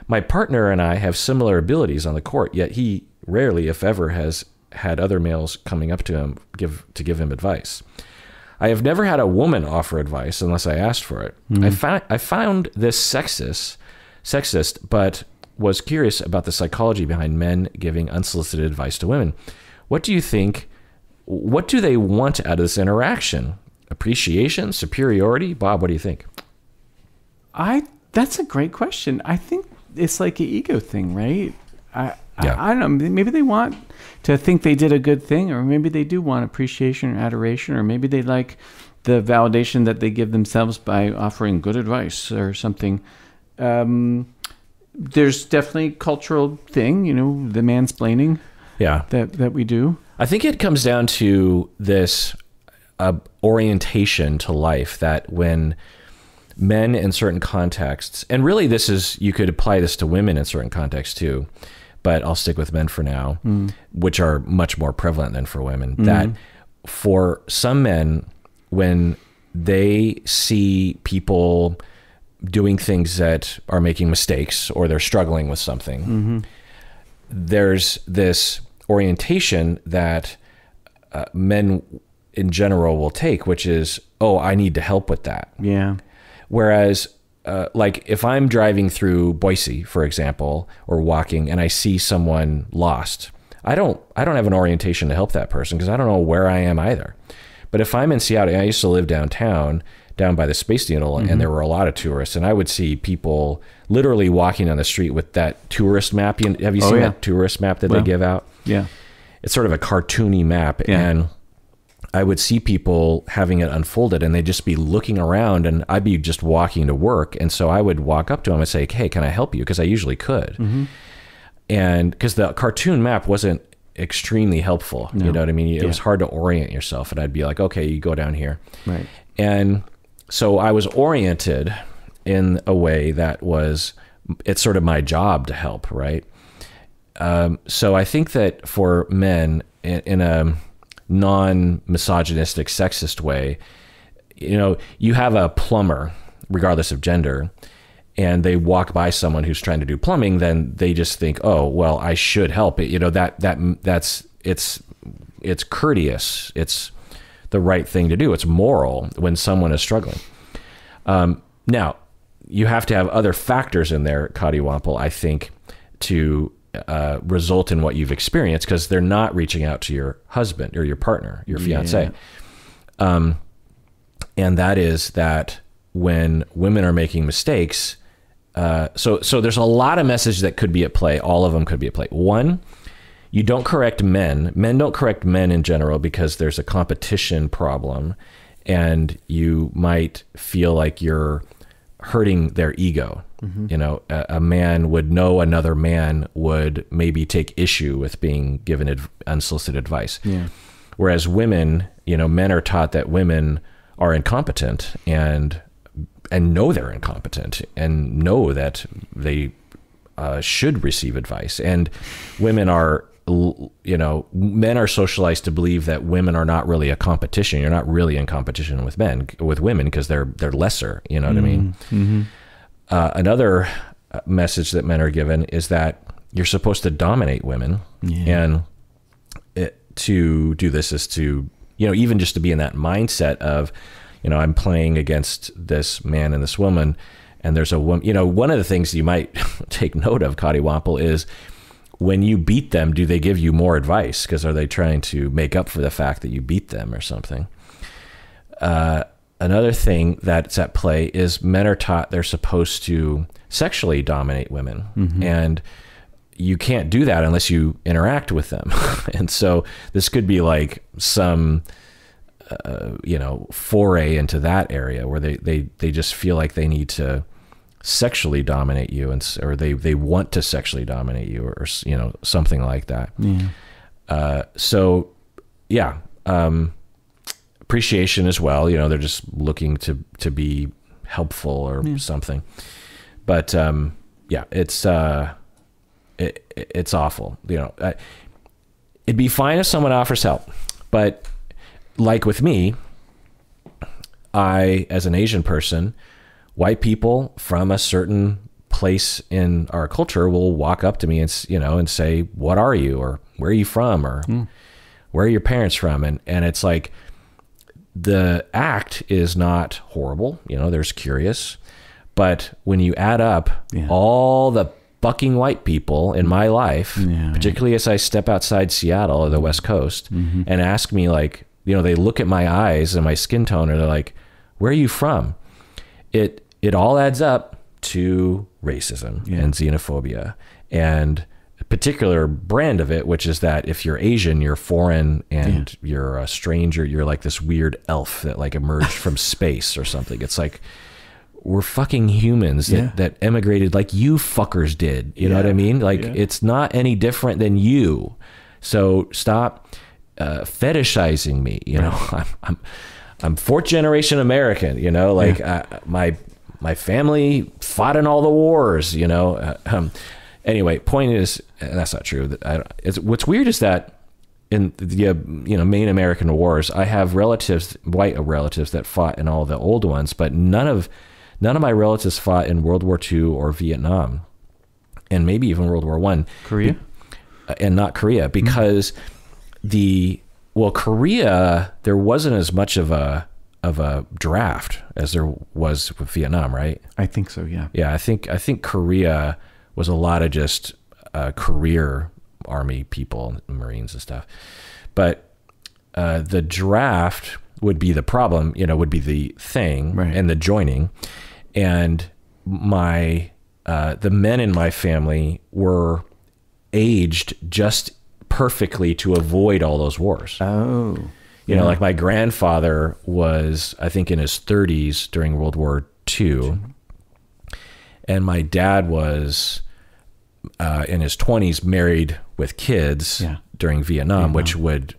My partner and I have similar abilities on the court, yet he rarely, if ever, has had other males coming up to him give to give him advice. I have never had a woman offer advice unless I asked for it. Mm-hmm. I found I found this sexist, sexist, but was curious about the psychology behind men giving unsolicited advice to women. What do you think? What do they want out of this interaction? Appreciation, superiority? Bob, what do you think? I that's a great question. I think it's like an ego thing, right? I Yeah. I, I don't know. Maybe they want to think they did a good thing, or maybe they do want appreciation or adoration, or maybe they like the validation that they give themselves by offering good advice or something. Um, there's definitely a cultural thing, you know, the mansplaining yeah. that, that we do. I think it comes down to this uh, orientation to life that when men in certain contexts, and really this is, you could apply this to women in certain contexts too, but I'll stick with men for now, mm. which are much more prevalent than for women, mm-hmm. that for some men, when they see people doing things that are making mistakes or they're struggling with something, mm-hmm. there's this orientation that uh, men in general will take, which is, oh, I need to help with that. Yeah. Whereas uh, like if I'm driving through Boise, for example, or walking and I see someone lost, I don't, I don't have an orientation to help that person because I don't know where I am either. But if I'm in Seattle, I used to live downtown, down by the Space Needle, mm-hmm. and there were a lot of tourists, and I would see people literally walking on the street with that tourist map. Have you oh, seen yeah. that tourist map that well, they give out? Yeah. It's sort of a cartoony map, yeah. and I would see people having it unfolded, and they'd just be looking around, and I'd be just walking to work, and so I would walk up to them and say, hey, can I help you? Because I usually could. Mm-hmm. And because the cartoon map wasn't extremely helpful, no. you know what I mean? It yeah. was hard to orient yourself, and I'd be like, okay, you go down here. Right. And so I was oriented in a way that was, it's sort of my job to help, right? Um, so I think that for men in, in a non-misogynistic, sexist way, you know, you have a plumber, regardless of gender, and they walk by someone who's trying to do plumbing, then they just think, oh, well, I should help it. You know, that, that, that's, it's, it's courteous. It's the right thing to do. It's moral when someone is struggling. Um, now, you have to have other factors in there, Cottywomple, I think, to uh, result in what you've experienced, because they're not reaching out to your husband or your partner, your fiance. Yeah. Um, and that is that when women are making mistakes, uh, so, so there's a lot of message that could be at play. All of them could be at play. One, you don't correct men. Men don't correct men in general because there's a competition problem, and you might feel like you're hurting their ego. Mm-hmm. You know, a, a man would know another man would maybe take issue with being given adv unsolicited advice. Yeah. Whereas women, you know, men are taught that women are incompetent and and know they're incompetent and know that they uh, should receive advice. And women are, you know, men are socialized to believe that women are not really a competition. You're not really in competition with men, with women, because they're, they're lesser, you know what mm, I mean? Mm-hmm. uh, another message that men are given is that you're supposed to dominate women. Yeah. And it, to do this is to, you know, even just to be in that mindset of, you know, I'm playing against this man and this woman, and there's a woman, you know, one of the things you might take note of, Cottywomple, is when you beat them, do they give you more advice? Because are they trying to make up for the fact that you beat them or something? Uh, another thing that's at play is men are taught they're supposed to sexually dominate women. Mm-hmm. And you can't do that unless you interact with them. And so this could be like some, uh, you know, foray into that area where they, they, they just feel like they need to sexually dominate you, and or they they want to sexually dominate you, or, or you know, something like that. Yeah. Uh, so yeah, um, appreciation as well. You know, they're just looking to to be helpful or yeah. something. But um, yeah, it's uh, it, it's awful. You know, I, it'd be fine if someone offers help, but like with me, I as an Asian person, white people from a certain place in our culture will walk up to me and, you know, and say, what are you? Or where are you from? Or mm. where are your parents from? And, and it's like, the act is not horrible. You know, there's curious, but when you add up yeah. all the fucking white people in my life, yeah, particularly right. as I step outside Seattle or the West Coast mm-hmm. and ask me, like, you know, they look at my eyes and my skin tone and they're like, where are you from? It, It all adds up to racism yeah. and xenophobia, and a particular brand of it, which is that if you're Asian, you're foreign and yeah. you're a stranger, you're like this weird elf that like emerged from space or something. It's like, we're fucking humans that, yeah. that emigrated like you fuckers did. You yeah. know what I mean? Like yeah. it's not any different than you. So stop uh, fetishizing me. You know, I'm I'm, I'm fourth generation American. You know, like yeah. I, my my family fought in all the wars. You know, uh, um, anyway, point is, and that's not true. That I, it's, what's weird is that in the uh, you know main American wars, I have relatives, white relatives that fought in all the old ones, but none of none of my relatives fought in World War Two or Vietnam, and maybe even World War One. Korea. And not Korea, because mm-hmm. the well Korea there wasn't as much of a of a draft as there was with Vietnam, right? I think so, yeah. Yeah, I think I think Korea was a lot of just uh, career army people, Marines and stuff. But uh, the draft would be the problem, you know, would be the thing, right. and the joining. And my uh, the men in my family were aged just perfectly to avoid all those wars. Oh, you yeah. know, like my grandfather was, I think, in his thirties during World War Two, and my dad was uh, in his twenties, married with kids yeah. during Vietnam, Vietnam, which would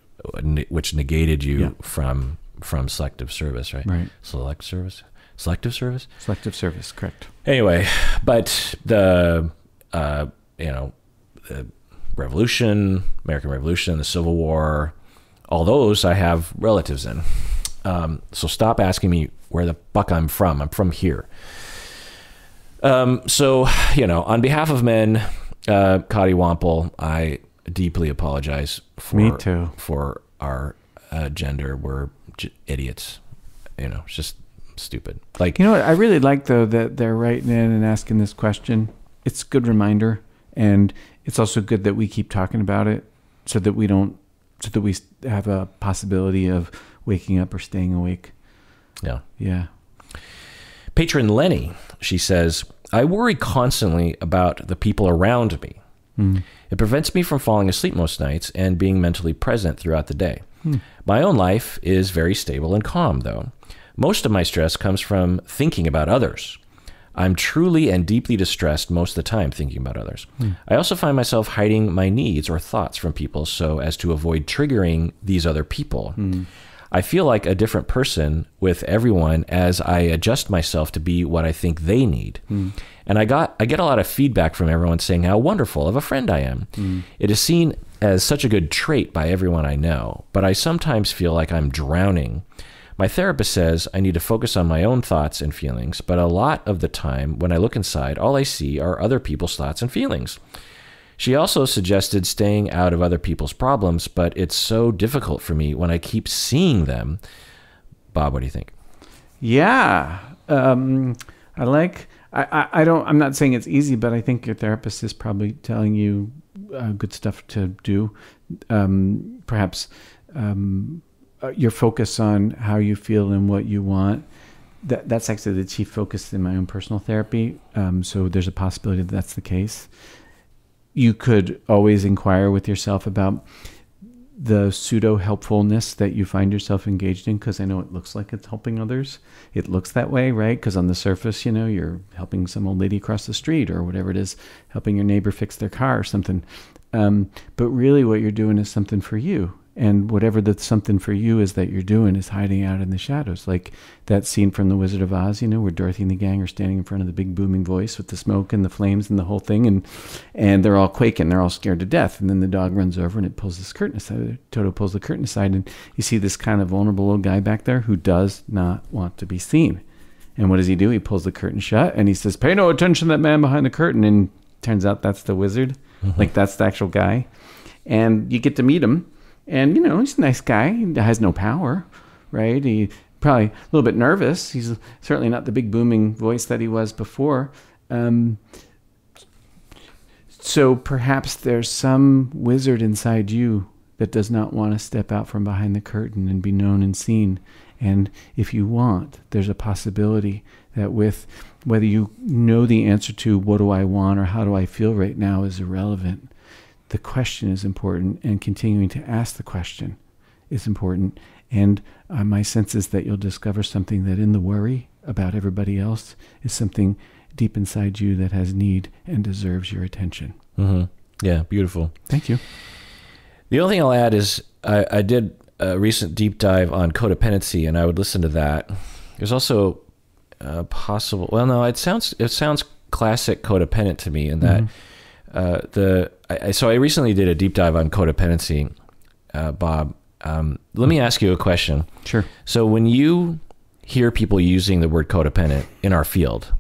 which negated you yeah. from from selective service, right? Right. Select service, selective service, selective service, correct. Anyway, but the uh, you know. The Revolution, American Revolution, the Civil War, all those I have relatives in. Um, so stop asking me where the fuck I'm from. I'm from here. Um, so, you know, on behalf of men, uh, Cotty Wample, I deeply apologize for, me too. for our uh, gender. We're j idiots. You know, it's just stupid. Like, you know what? I really like, though, that they're writing in and asking this question. It's a good reminder. And it's also good that we keep talking about it so that we don't, so that we have a possibility of waking up or staying awake. Yeah. Yeah. Patron Lenny, she says, I worry constantly about the people around me. Mm. It prevents me from falling asleep most nights and being mentally present throughout the day. Mm. My own life is very stable and calm, though. Most of my stress comes from thinking about others. I'm truly and deeply distressed most of the time thinking about others. Mm. I also find myself hiding my needs or thoughts from people so as to avoid triggering these other people. Mm. I feel like a different person with everyone as I adjust myself to be what I think they need. Mm. And I got I get a lot of feedback from everyone saying how wonderful of a friend I am. Mm. It is seen as such a good trait by everyone I know, but I sometimes feel like I'm drowning. My therapist says I need to focus on my own thoughts and feelings, but a lot of the time when I look inside, all I see are other people's thoughts and feelings. She also suggested staying out of other people's problems, but it's so difficult for me when I keep seeing them. Bob, what do you think? Yeah, um, I like, I, I, I don't, I'm not saying it's easy, but I think your therapist is probably telling you uh, good stuff to do. Um, perhaps, um, your focus on how you feel and what you want, that that's actually the chief focus in my own personal therapy. Um, so there's a possibility that that's the case. You could always inquire with yourself about the pseudo helpfulness that you find yourself engaged in, because I know it looks like it's helping others. It looks that way, right? Because on the surface, you know, you're helping some old lady across the street or whatever it is, helping your neighbor fix their car or something. Um, but really what you're doing is something for you. And whatever that's something for you is that you're doing is hiding out in the shadows. Like that scene from The Wizard of Oz, you know, where Dorothy and the gang are standing in front of the big booming voice with the smoke and the flames and the whole thing. And and they're all quaking. They're all scared to death. And then the dog runs over and it pulls this curtain aside. Toto pulls the curtain aside. And you see this kind of vulnerable little guy back there who does not want to be seen. And what does he do? He pulls the curtain shut and he says, pay no attention to that man behind the curtain. And turns out that's the wizard. Mm-hmm. Like that's the actual guy. And you get to meet him. And, you know, he's a nice guy. He has no power, right? He's probably a little bit nervous. He's certainly not the big booming voice that he was before. Um, so perhaps there's some wizard inside you that does not want to step out from behind the curtain and be known and seen. And if you want, there's a possibility that with whether you know the answer to what do I want or how do I feel right now is irrelevant. The question is important, and continuing to ask the question is important. And uh, my sense is that you'll discover something that in the worry about everybody else is something deep inside you that has need and deserves your attention. Mm-hmm. Yeah, beautiful. Thank you. The only thing I'll add is I, I did a recent deep dive on codependency, and I would listen to that. There's also uh, possible. Well, no, it sounds it sounds classic codependent to me in that mm-hmm. uh, the I, so I recently did a deep dive on codependency, uh, Bob. Um, let me ask you a question. Sure. So when you hear people using the word codependent in our field,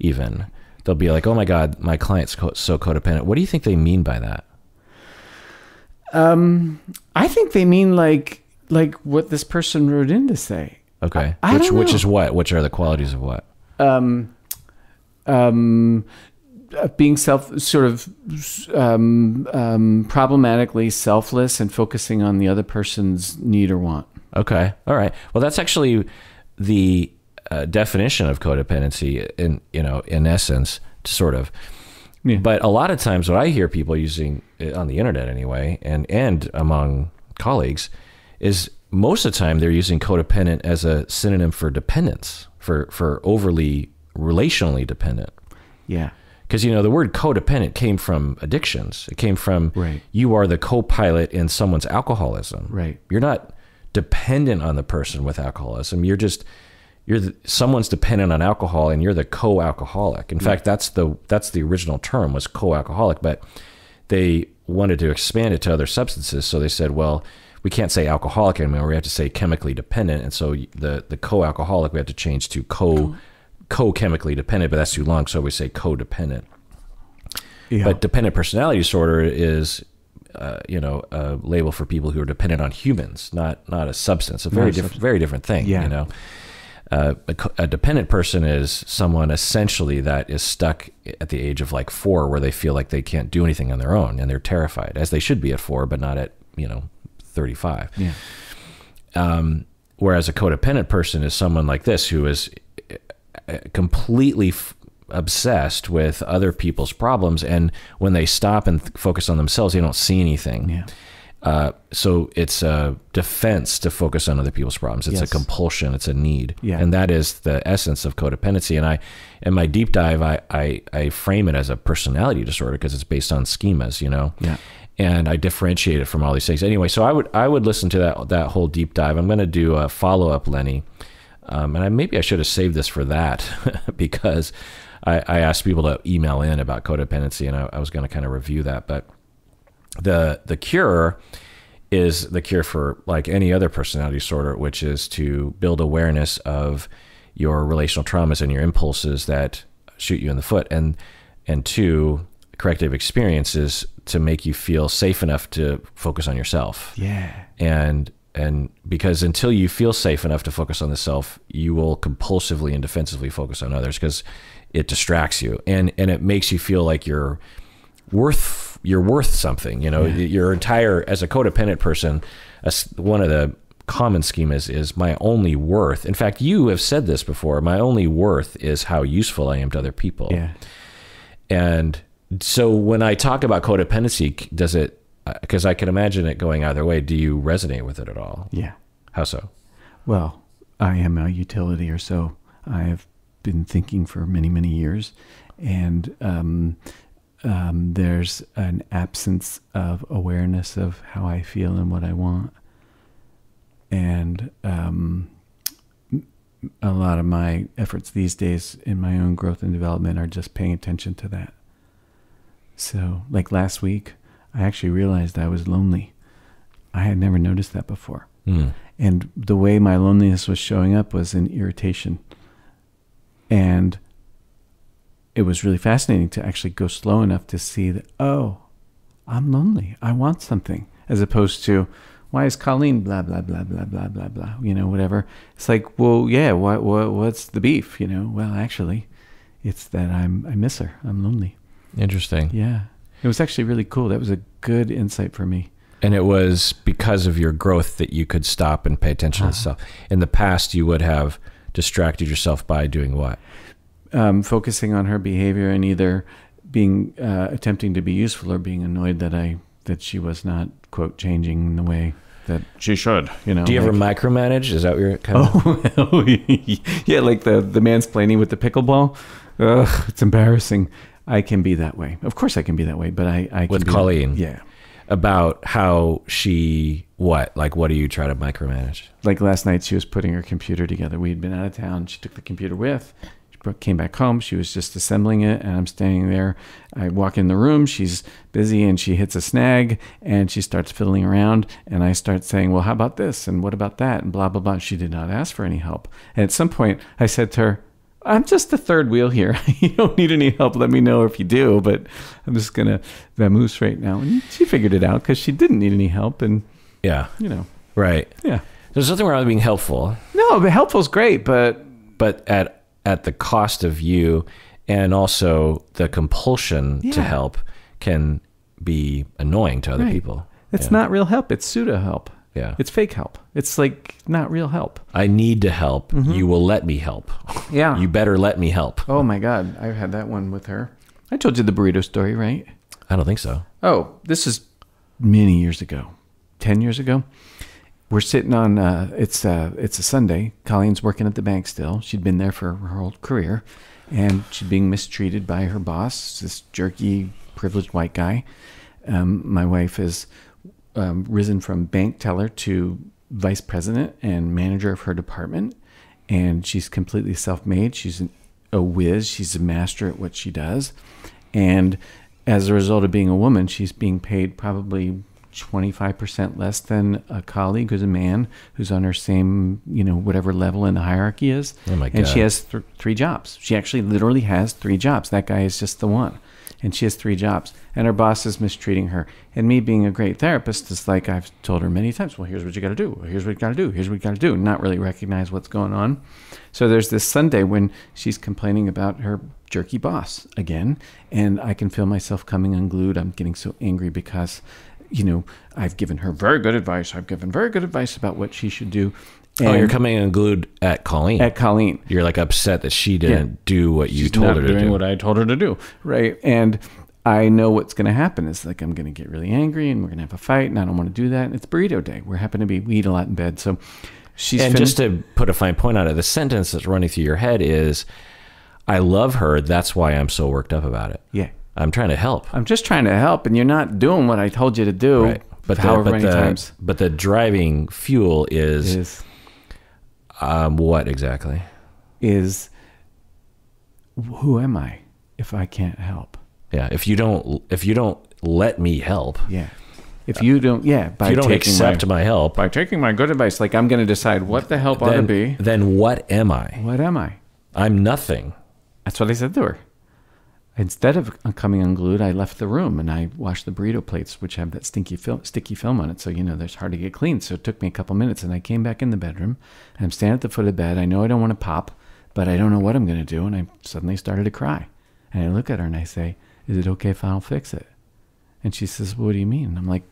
even they'll be like, "Oh my God, my client's co so codependent." What do you think they mean by that? Um, I think they mean like like what this person wrote in to say. Okay. I, I which don't know. Which is what? Which are the qualities of what? Um, um, being self, sort of, um, um, problematically selfless and focusing on the other person's need or want. Okay. All right. Well, that's actually the uh, definition of codependency in, you know, in essence, sort of. Yeah. But a lot of times what I hear people using on the internet anyway, and, and among colleagues, is most of the time they're using codependent as a synonym for dependence, for, for overly relationally dependent. Yeah. Because, you know, the word codependent came from addictions. It came from right. you are the co-pilot in someone's alcoholism. Right. You're not dependent on the person with alcoholism. You're just... You're the, someone's dependent on alcohol, and you're the co-alcoholic. In yeah. fact, that's the that's the original term, was co-alcoholic, but they wanted to expand it to other substances, so they said, well, we can't say alcoholic anymore. We have to say chemically dependent, and so the the co-alcoholic we have to change to co co-chemically dependent, but that's too long, so we say codependent. Yeah. But dependent personality disorder is uh, you know a label for people who are dependent on humans, not not a substance. A very no, different, very different thing. Yeah. You know. Uh, a, a dependent person is someone essentially that is stuck at the age of like four, where they feel like they can't do anything on their own, and they're terrified, as they should be at four, but not at, you know, thirty-five. Yeah. Um, whereas a codependent person is someone like this, who is completely f obsessed with other people's problems. And when they stop and th focus on themselves, they don't see anything. Yeah. Uh, so it's a defense to focus on other people's problems. It's yes. a compulsion. It's a need. Yeah. And that is the essence of codependency. And I, in my deep dive, I, I, I frame it as a personality disorder, because it's based on schemas, you know? Yeah. And I differentiate it from all these things. Anyway, so I would, I would listen to that, that whole deep dive. I'm going to do a follow-up, Lenny. Um, and I, maybe I should have saved this for that because I, I asked people to email in about codependency, and I, I was going to kind of review that, but The the cure is the cure for like any other personality disorder, which is to build awareness of your relational traumas and your impulses that shoot you in the foot, and and two, corrective experiences to make you feel safe enough to focus on yourself. Yeah. And and because until you feel safe enough to focus on the self, you will compulsively and defensively focus on others, because it distracts you, and and it makes you feel like you're worth. You're worth something, you know, yeah. your entire, as a codependent person, a, one of the common schemas is my only worth. In fact, you have said this before, my only worth is how useful I am to other people. Yeah. And so when I talk about codependency, does it, because I can imagine it going either way, do you resonate with it at all? Yeah. How so? Well, I am a utility, or so I have been thinking for many, many years. And, um, Um, there's an absence of awareness of how I feel and what I want. And um, a lot of my efforts these days in my own growth and development are just paying attention to that. So like last week, I actually realized I was lonely. I had never noticed that before. Mm. And the way my loneliness was showing up was in irritation. And it was really fascinating to actually go slow enough to see that, oh, I'm lonely. I want something. As opposed to, why is Colleen blah, blah, blah, blah, blah, blah, blah, you know, whatever. It's like, well, yeah, what, what, what's the beef, you know? Well, actually, it's that I'm, I miss her. I'm lonely. Interesting. Yeah. It was actually really cool. That was a good insight for me. And it was because of your growth that you could stop and pay attention uh-huh. to stuff. In the past, you would have distracted yourself by doing what? Um, focusing on her behavior and either being uh, attempting to be useful or being annoyed that I that she was not, quote, changing in the way that she should. You know. Do you like, ever micromanage? Is that what you're kind of? Oh, yeah, like the the mansplaining with the pickleball. Ugh, it's embarrassing. I can be that way. Of course, I can be that way. But I, I can with Colleen. That, yeah. about how she, what, like, what do you try to micromanage? Like last night, she was putting her computer together. We had been out of town. She took the computer with, she came back home. She was just assembling it, and I'm standing there. I walk in the room. She's busy, and she hits a snag, and she starts fiddling around, and I start saying, well, how about this, and what about that, and blah, blah, blah. She did not ask for any help. And at some point, I said to her, I'm just the third wheel here. You don't need any help. Let me know if you do, but I'm just going to vamoose right now. And she figured it out because she didn't need any help. And yeah, you know, right. Yeah. There's nothing wrong with being helpful. No, but helpful is great, but, but at, at the cost of you, and also the compulsion yeah. to help can be annoying to other right. people. It's yeah. not real help. It's pseudo help. Yeah. It's fake help. It's like not real help. I need to help. Mm-hmm. You will let me help. Yeah. You better let me help. Oh my God. I've had that one with her. I told you the burrito story, right? I don't think so. Oh, this is many years ago. ten years ago. We're sitting on, uh, it's, uh, it's a Sunday. Colleen's working at the bank still. She'd been there for her whole career, and she's being mistreated by her boss, this jerky, privileged white guy. Um, my wife is... Um, risen from bank teller to vice president and manager of her department, and she's completely self-made. She's an, a whiz. She's a master at what she does, and as a result of being a woman, she's being paid probably twenty-five percent less than a colleague who's a man who's on her same, you know, whatever level in the hierarchy is. Oh my God. And she has th three jobs. She actually literally has three jobs. That guy is just the one. And she has three jobs, and her boss is mistreating her. And me being a great therapist is like, I've told her many times, well, here's what you got to do. Here's what you got to do. Here's what you got to do. Not really recognize what's going on. So there's this Sunday when she's complaining about her jerky boss again. And I can feel myself coming unglued. I'm getting so angry because, you know, I've given her very good advice. I've given very good advice about what she should do. And oh, you're coming unglued at Colleen. At Colleen. You're like upset that she didn't yeah. do what you She's told her to do. doing what I told her to do. Right. And I know what's going to happen is like, I'm going to get really angry and we're going to have a fight, and I don't want to do that. And it's burrito day. We're happen to be, we eat a lot in bed. So she's And just to put a fine point on it, the sentence that's running through your head is, I love her. That's why I'm so worked up about it. Yeah. I'm trying to help. I'm just trying to help, and you're not doing what I told you to do. Right. But, the, however but, many the, times. but the driving fuel is... is Um, what exactly? Is who am I if I can't help? Yeah. If you don't, if you don't let me help. Yeah. If you don't, yeah. By if you don't accept my, my help. By taking my good advice, like I'm going to decide what the help then, ought to be. Then what am I? What am I? I'm nothing. That's what I said to her. Instead of coming unglued, I left the room and I washed the burrito plates, which have that stinky film, sticky film on it. So, you know, that's hard to get clean. So it took me a couple minutes, and I came back in the bedroom, and I'm standing at the foot of the bed. I know I don't want to pop, but I don't know what I'm going to do. And I suddenly started to cry, and I look at her and I say, is it okay if I don't fix it? And she says, well, what do you mean? And I'm like,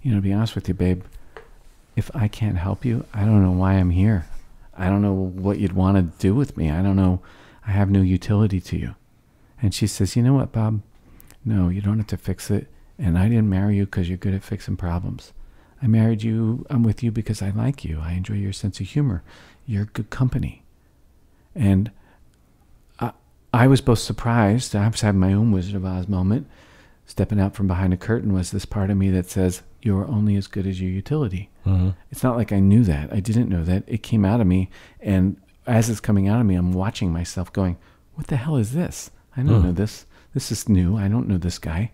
you know, to be honest with you, babe, if I can't help you, I don't know why I'm here. I don't know what you'd want to do with me. I don't know. I have no utility to you. And she says, you know what, Bob? No, you don't have to fix it. And I didn't marry you because you're good at fixing problems. I married you, I'm with you because I like you. I enjoy your sense of humor. You're good company. And I, I was both surprised. I was having my own Wizard of Oz moment. Stepping out from behind a curtain was this part of me that says, you're only as good as your utility. Mm-hmm. It's not like I knew that. I didn't know that. It came out of me. And as it's coming out of me, I'm watching myself going, what the hell is this? I don't mm. know this. This is new. I don't know this guy.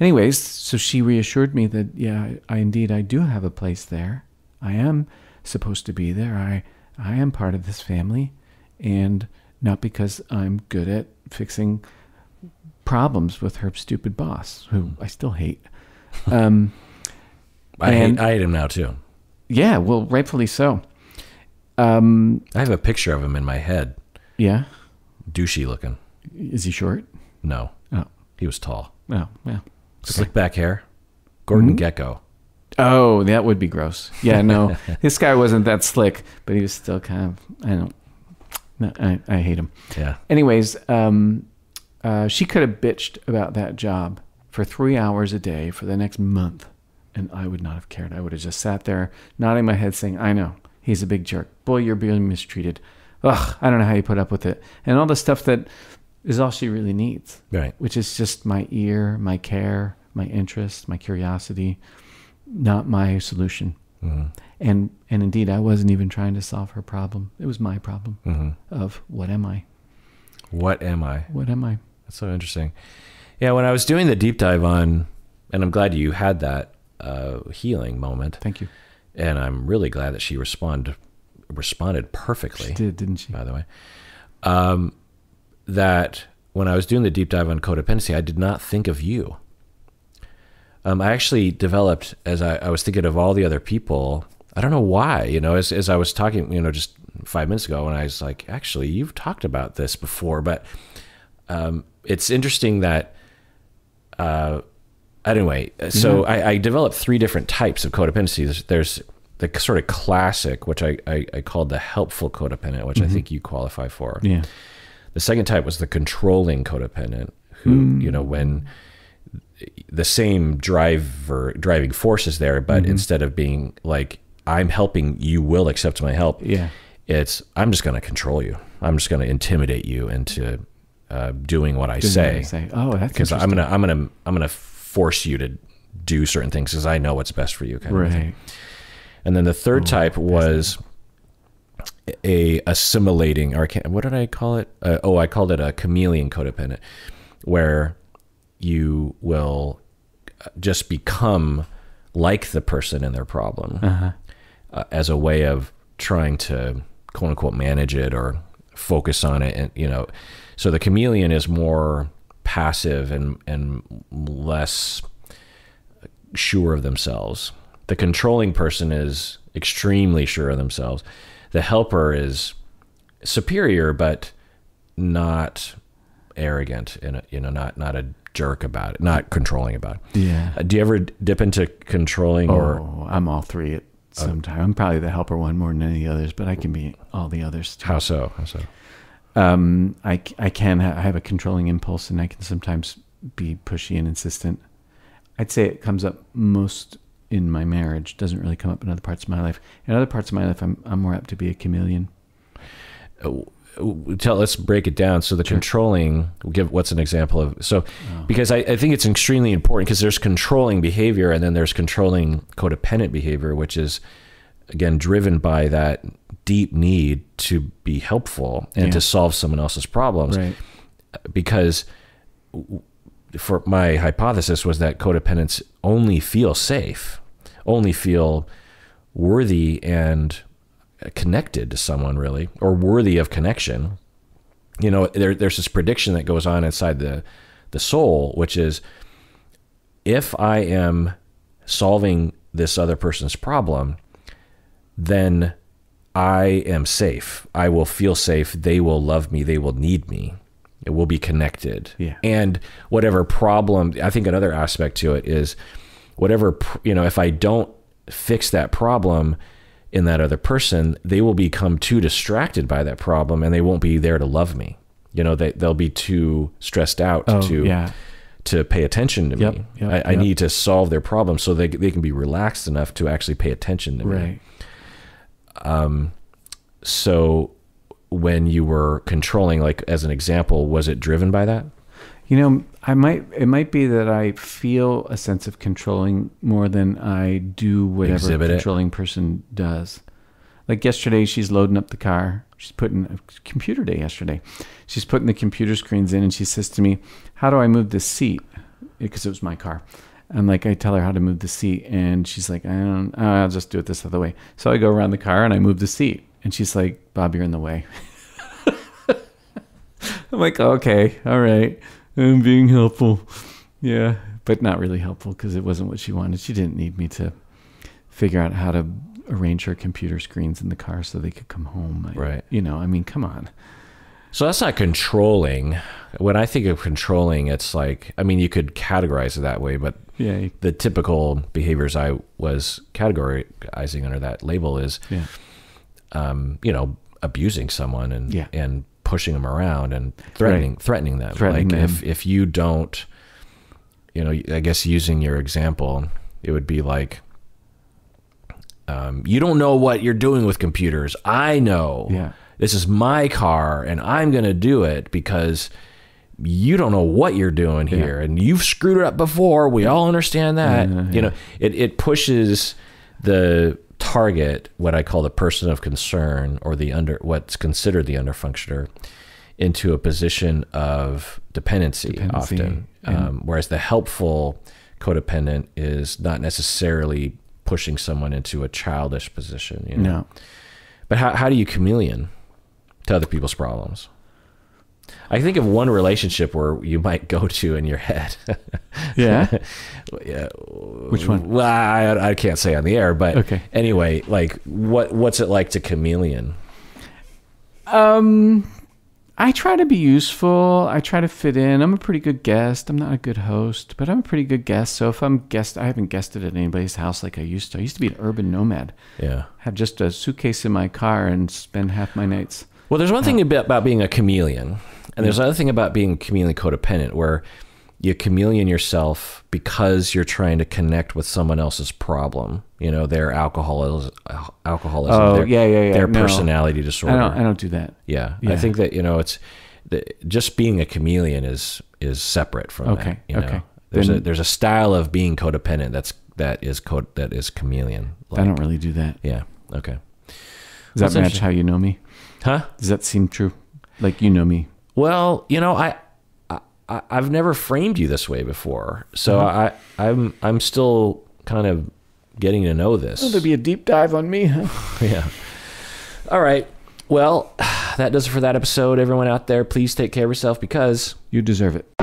Anyways, so she reassured me that, yeah, I, indeed, I do have a place there. I am supposed to be there. I, I am part of this family, and not because I'm good at fixing problems with her stupid boss, who I still hate. Um, I, and, hate I hate him now, too. Yeah, well, rightfully so. Um, I have a picture of him in my head. Yeah? Douchey looking. Is he short? No. Oh. He was tall. Oh, yeah. Slick okay. back hair. Gordon mm-hmm. Gecko. Oh, that would be gross. Yeah, no. This guy wasn't that slick, but he was still kind of, I don't, no, I, I hate him. Yeah. Anyways, um, uh, she could have bitched about that job for three hours a day for the next month, and I would not have cared. I would have just sat there nodding my head saying, I know, he's a big jerk. Boy, you're being mistreated. Ugh, I don't know how you put up with it. And all the stuff that... is all she really needs, right? Which is just my ear, my care, my interest, my curiosity, not my solution. Mm-hmm. And and indeed, I wasn't even trying to solve her problem. It was my problem mm-hmm. of what am I? What am I? What am I? That's so interesting. Yeah, when I was doing the deep dive on, and I'm glad you had that uh, healing moment. Thank you. And I'm really glad that she responded responded perfectly. She did, didn't she? By the way, um, that when I was doing the deep dive on codependency, I did not think of you. Um, I actually developed, as I, I was thinking of all the other people, I don't know why, you know, as, as I was talking, you know, just five minutes ago, and I was like, actually, you've talked about this before, but um, it's interesting that, uh, anyway, so yeah. I, I developed three different types of codependency. There's, there's the sort of classic, which I, I, I called the helpful codependent, which mm-hmm. I think you qualify for. Yeah. The second type was the controlling codependent, who, mm. you know, when... the same driver driving force is there, but mm-hmm. instead of being like, I'm helping, you will accept my help. Yeah. It's, I'm just going to control you. I'm just going to intimidate you into uh, doing what I doing say. What I say. Oh, that's interesting. Because I'm going to, I'm going to, I'm going to force you to do certain things because I know what's best for you. Kind right. of thing. And then the third oh, type was a assimilating, or what did I call it? Uh, oh, I called it a chameleon codependent, where you will just become like the person and their problem uh-huh. uh, as a way of trying to quote unquote manage it or focus on it. And, you know, so the chameleon is more passive and, and less sure of themselves. The controlling person is extremely sure of themselves. The helper is superior, but not arrogant and, you know, not, not a, jerk about it, not controlling about it. Yeah. Uh, do you ever dip into controlling? Oh, or I'm all three at some time. I'm probably the helper one more than any others, but I can be all the others too. How so? How so? Um, I, I can ha I have a controlling impulse, and I can sometimes be pushy and insistent. I'd say it comes up most in my marriage. Doesn't really come up in other parts of my life. In other parts of my life, I'm, I'm more apt to be a chameleon. Oh. Tell, let's break it down. So the sure. controlling, give what's an example of, so oh. because I, I think it's extremely important, because there's controlling behavior and then there's controlling codependent behavior, which is again driven by that deep need to be helpful and yeah. to solve someone else's problems. Right. Because for my hypothesis was that codependents only feel safe, only feel worthy and connected to someone really, or worthy of connection. You know, there, there's this prediction that goes on inside the, the soul, which is if I am solving this other person's problem, then I am safe. I will feel safe. They will love me. They will need me. It will be connected. Yeah. And whatever problem, I think another aspect to it is whatever, you know, if I don't fix that problem in that other person, they will become too distracted by that problem and they won't be there to love me. You know, they, they'll be too stressed out oh, to yeah. to pay attention to yep, me. Yep, I, yep. I need to solve their problem so they, they can be relaxed enough to actually pay attention to right. me. Um, so when you were controlling, like as an example, was it driven by that? You know, I might, it might be that I feel a sense of controlling more than I do whatever Exhibit a controlling it. person does. Like yesterday, she's loading up the car. She's putting a computer day yesterday. She's putting the computer screens in, and she says to me, how do I move this seat? Because it was my car. And like, I tell her how to move the seat, and she's like, I don't, I'll just do it this other way. So I go around the car and I move the seat, and she's like, Bob, you're in the way. I'm like, okay, all right. I'm being helpful. Yeah, but not really helpful because it wasn't what she wanted. She didn't need me to figure out how to arrange her computer screens in the car so they could come home. I, right. You know, I mean, come on. So that's not controlling. When I think of controlling, it's like, I mean, you could categorize it that way, but yeah, you, the typical behaviors I was categorizing under that label is, yeah. um, you know, abusing someone and, yeah. and, pushing them around and threatening, right. threatening them. Threatening like them. If, if you don't, you know, I guess using your example, it would be like, um, you don't know what you're doing with computers. I know. Yeah. This is my car and I'm going to do it because you don't know what you're doing here, yeah. and you've screwed it up before. We all understand that. Yeah, yeah. You know, it it pushes the target, what I call the person of concern, or the under what's considered the underfunctioner, into a position of dependency, dependency. often. Yeah. Um, whereas the helpful codependent is not necessarily pushing someone into a childish position. You know? No. But how how do you chameleon to other people's problems? I think of one relationship where you might go to in your head. Yeah. Yeah. Which one? Well, I, I can't say on the air, but okay. Anyway, like what, what's it like to chameleon? Um, I try to be useful. I try to fit in. I'm a pretty good guest. I'm not a good host, but I'm a pretty good guest. So if I'm guest, I haven't guested at anybody's house like I used to. I used to be an urban nomad. Yeah. Have just a suitcase in my car and spend half my nights. Well, there's one thing about being a chameleon, and there's another thing about being chameleon codependent, where you chameleon yourself because you're trying to connect with someone else's problem. You know, their alcoholism, alcoholism, oh, their, yeah, yeah, yeah. their no. personality disorder. I don't, I don't do that. Yeah. yeah, I think that you know, it's the, just being a chameleon is is separate from okay, that, you okay. know? There's then, a there's a style of being codependent that's that is code that is chameleon. -like. I don't really do that. Yeah. Okay. Does that's that match how you know me? Huh? Does that seem true? Like, you know me. Well, you know, I, I, I've never framed you this way before. So uh-huh. I, I'm, I'm still kind of getting to know this. Oh, there'll be a deep dive on me, huh? Yeah. All right. Well, that does it for that episode. Everyone out there, please take care of yourself because you deserve it.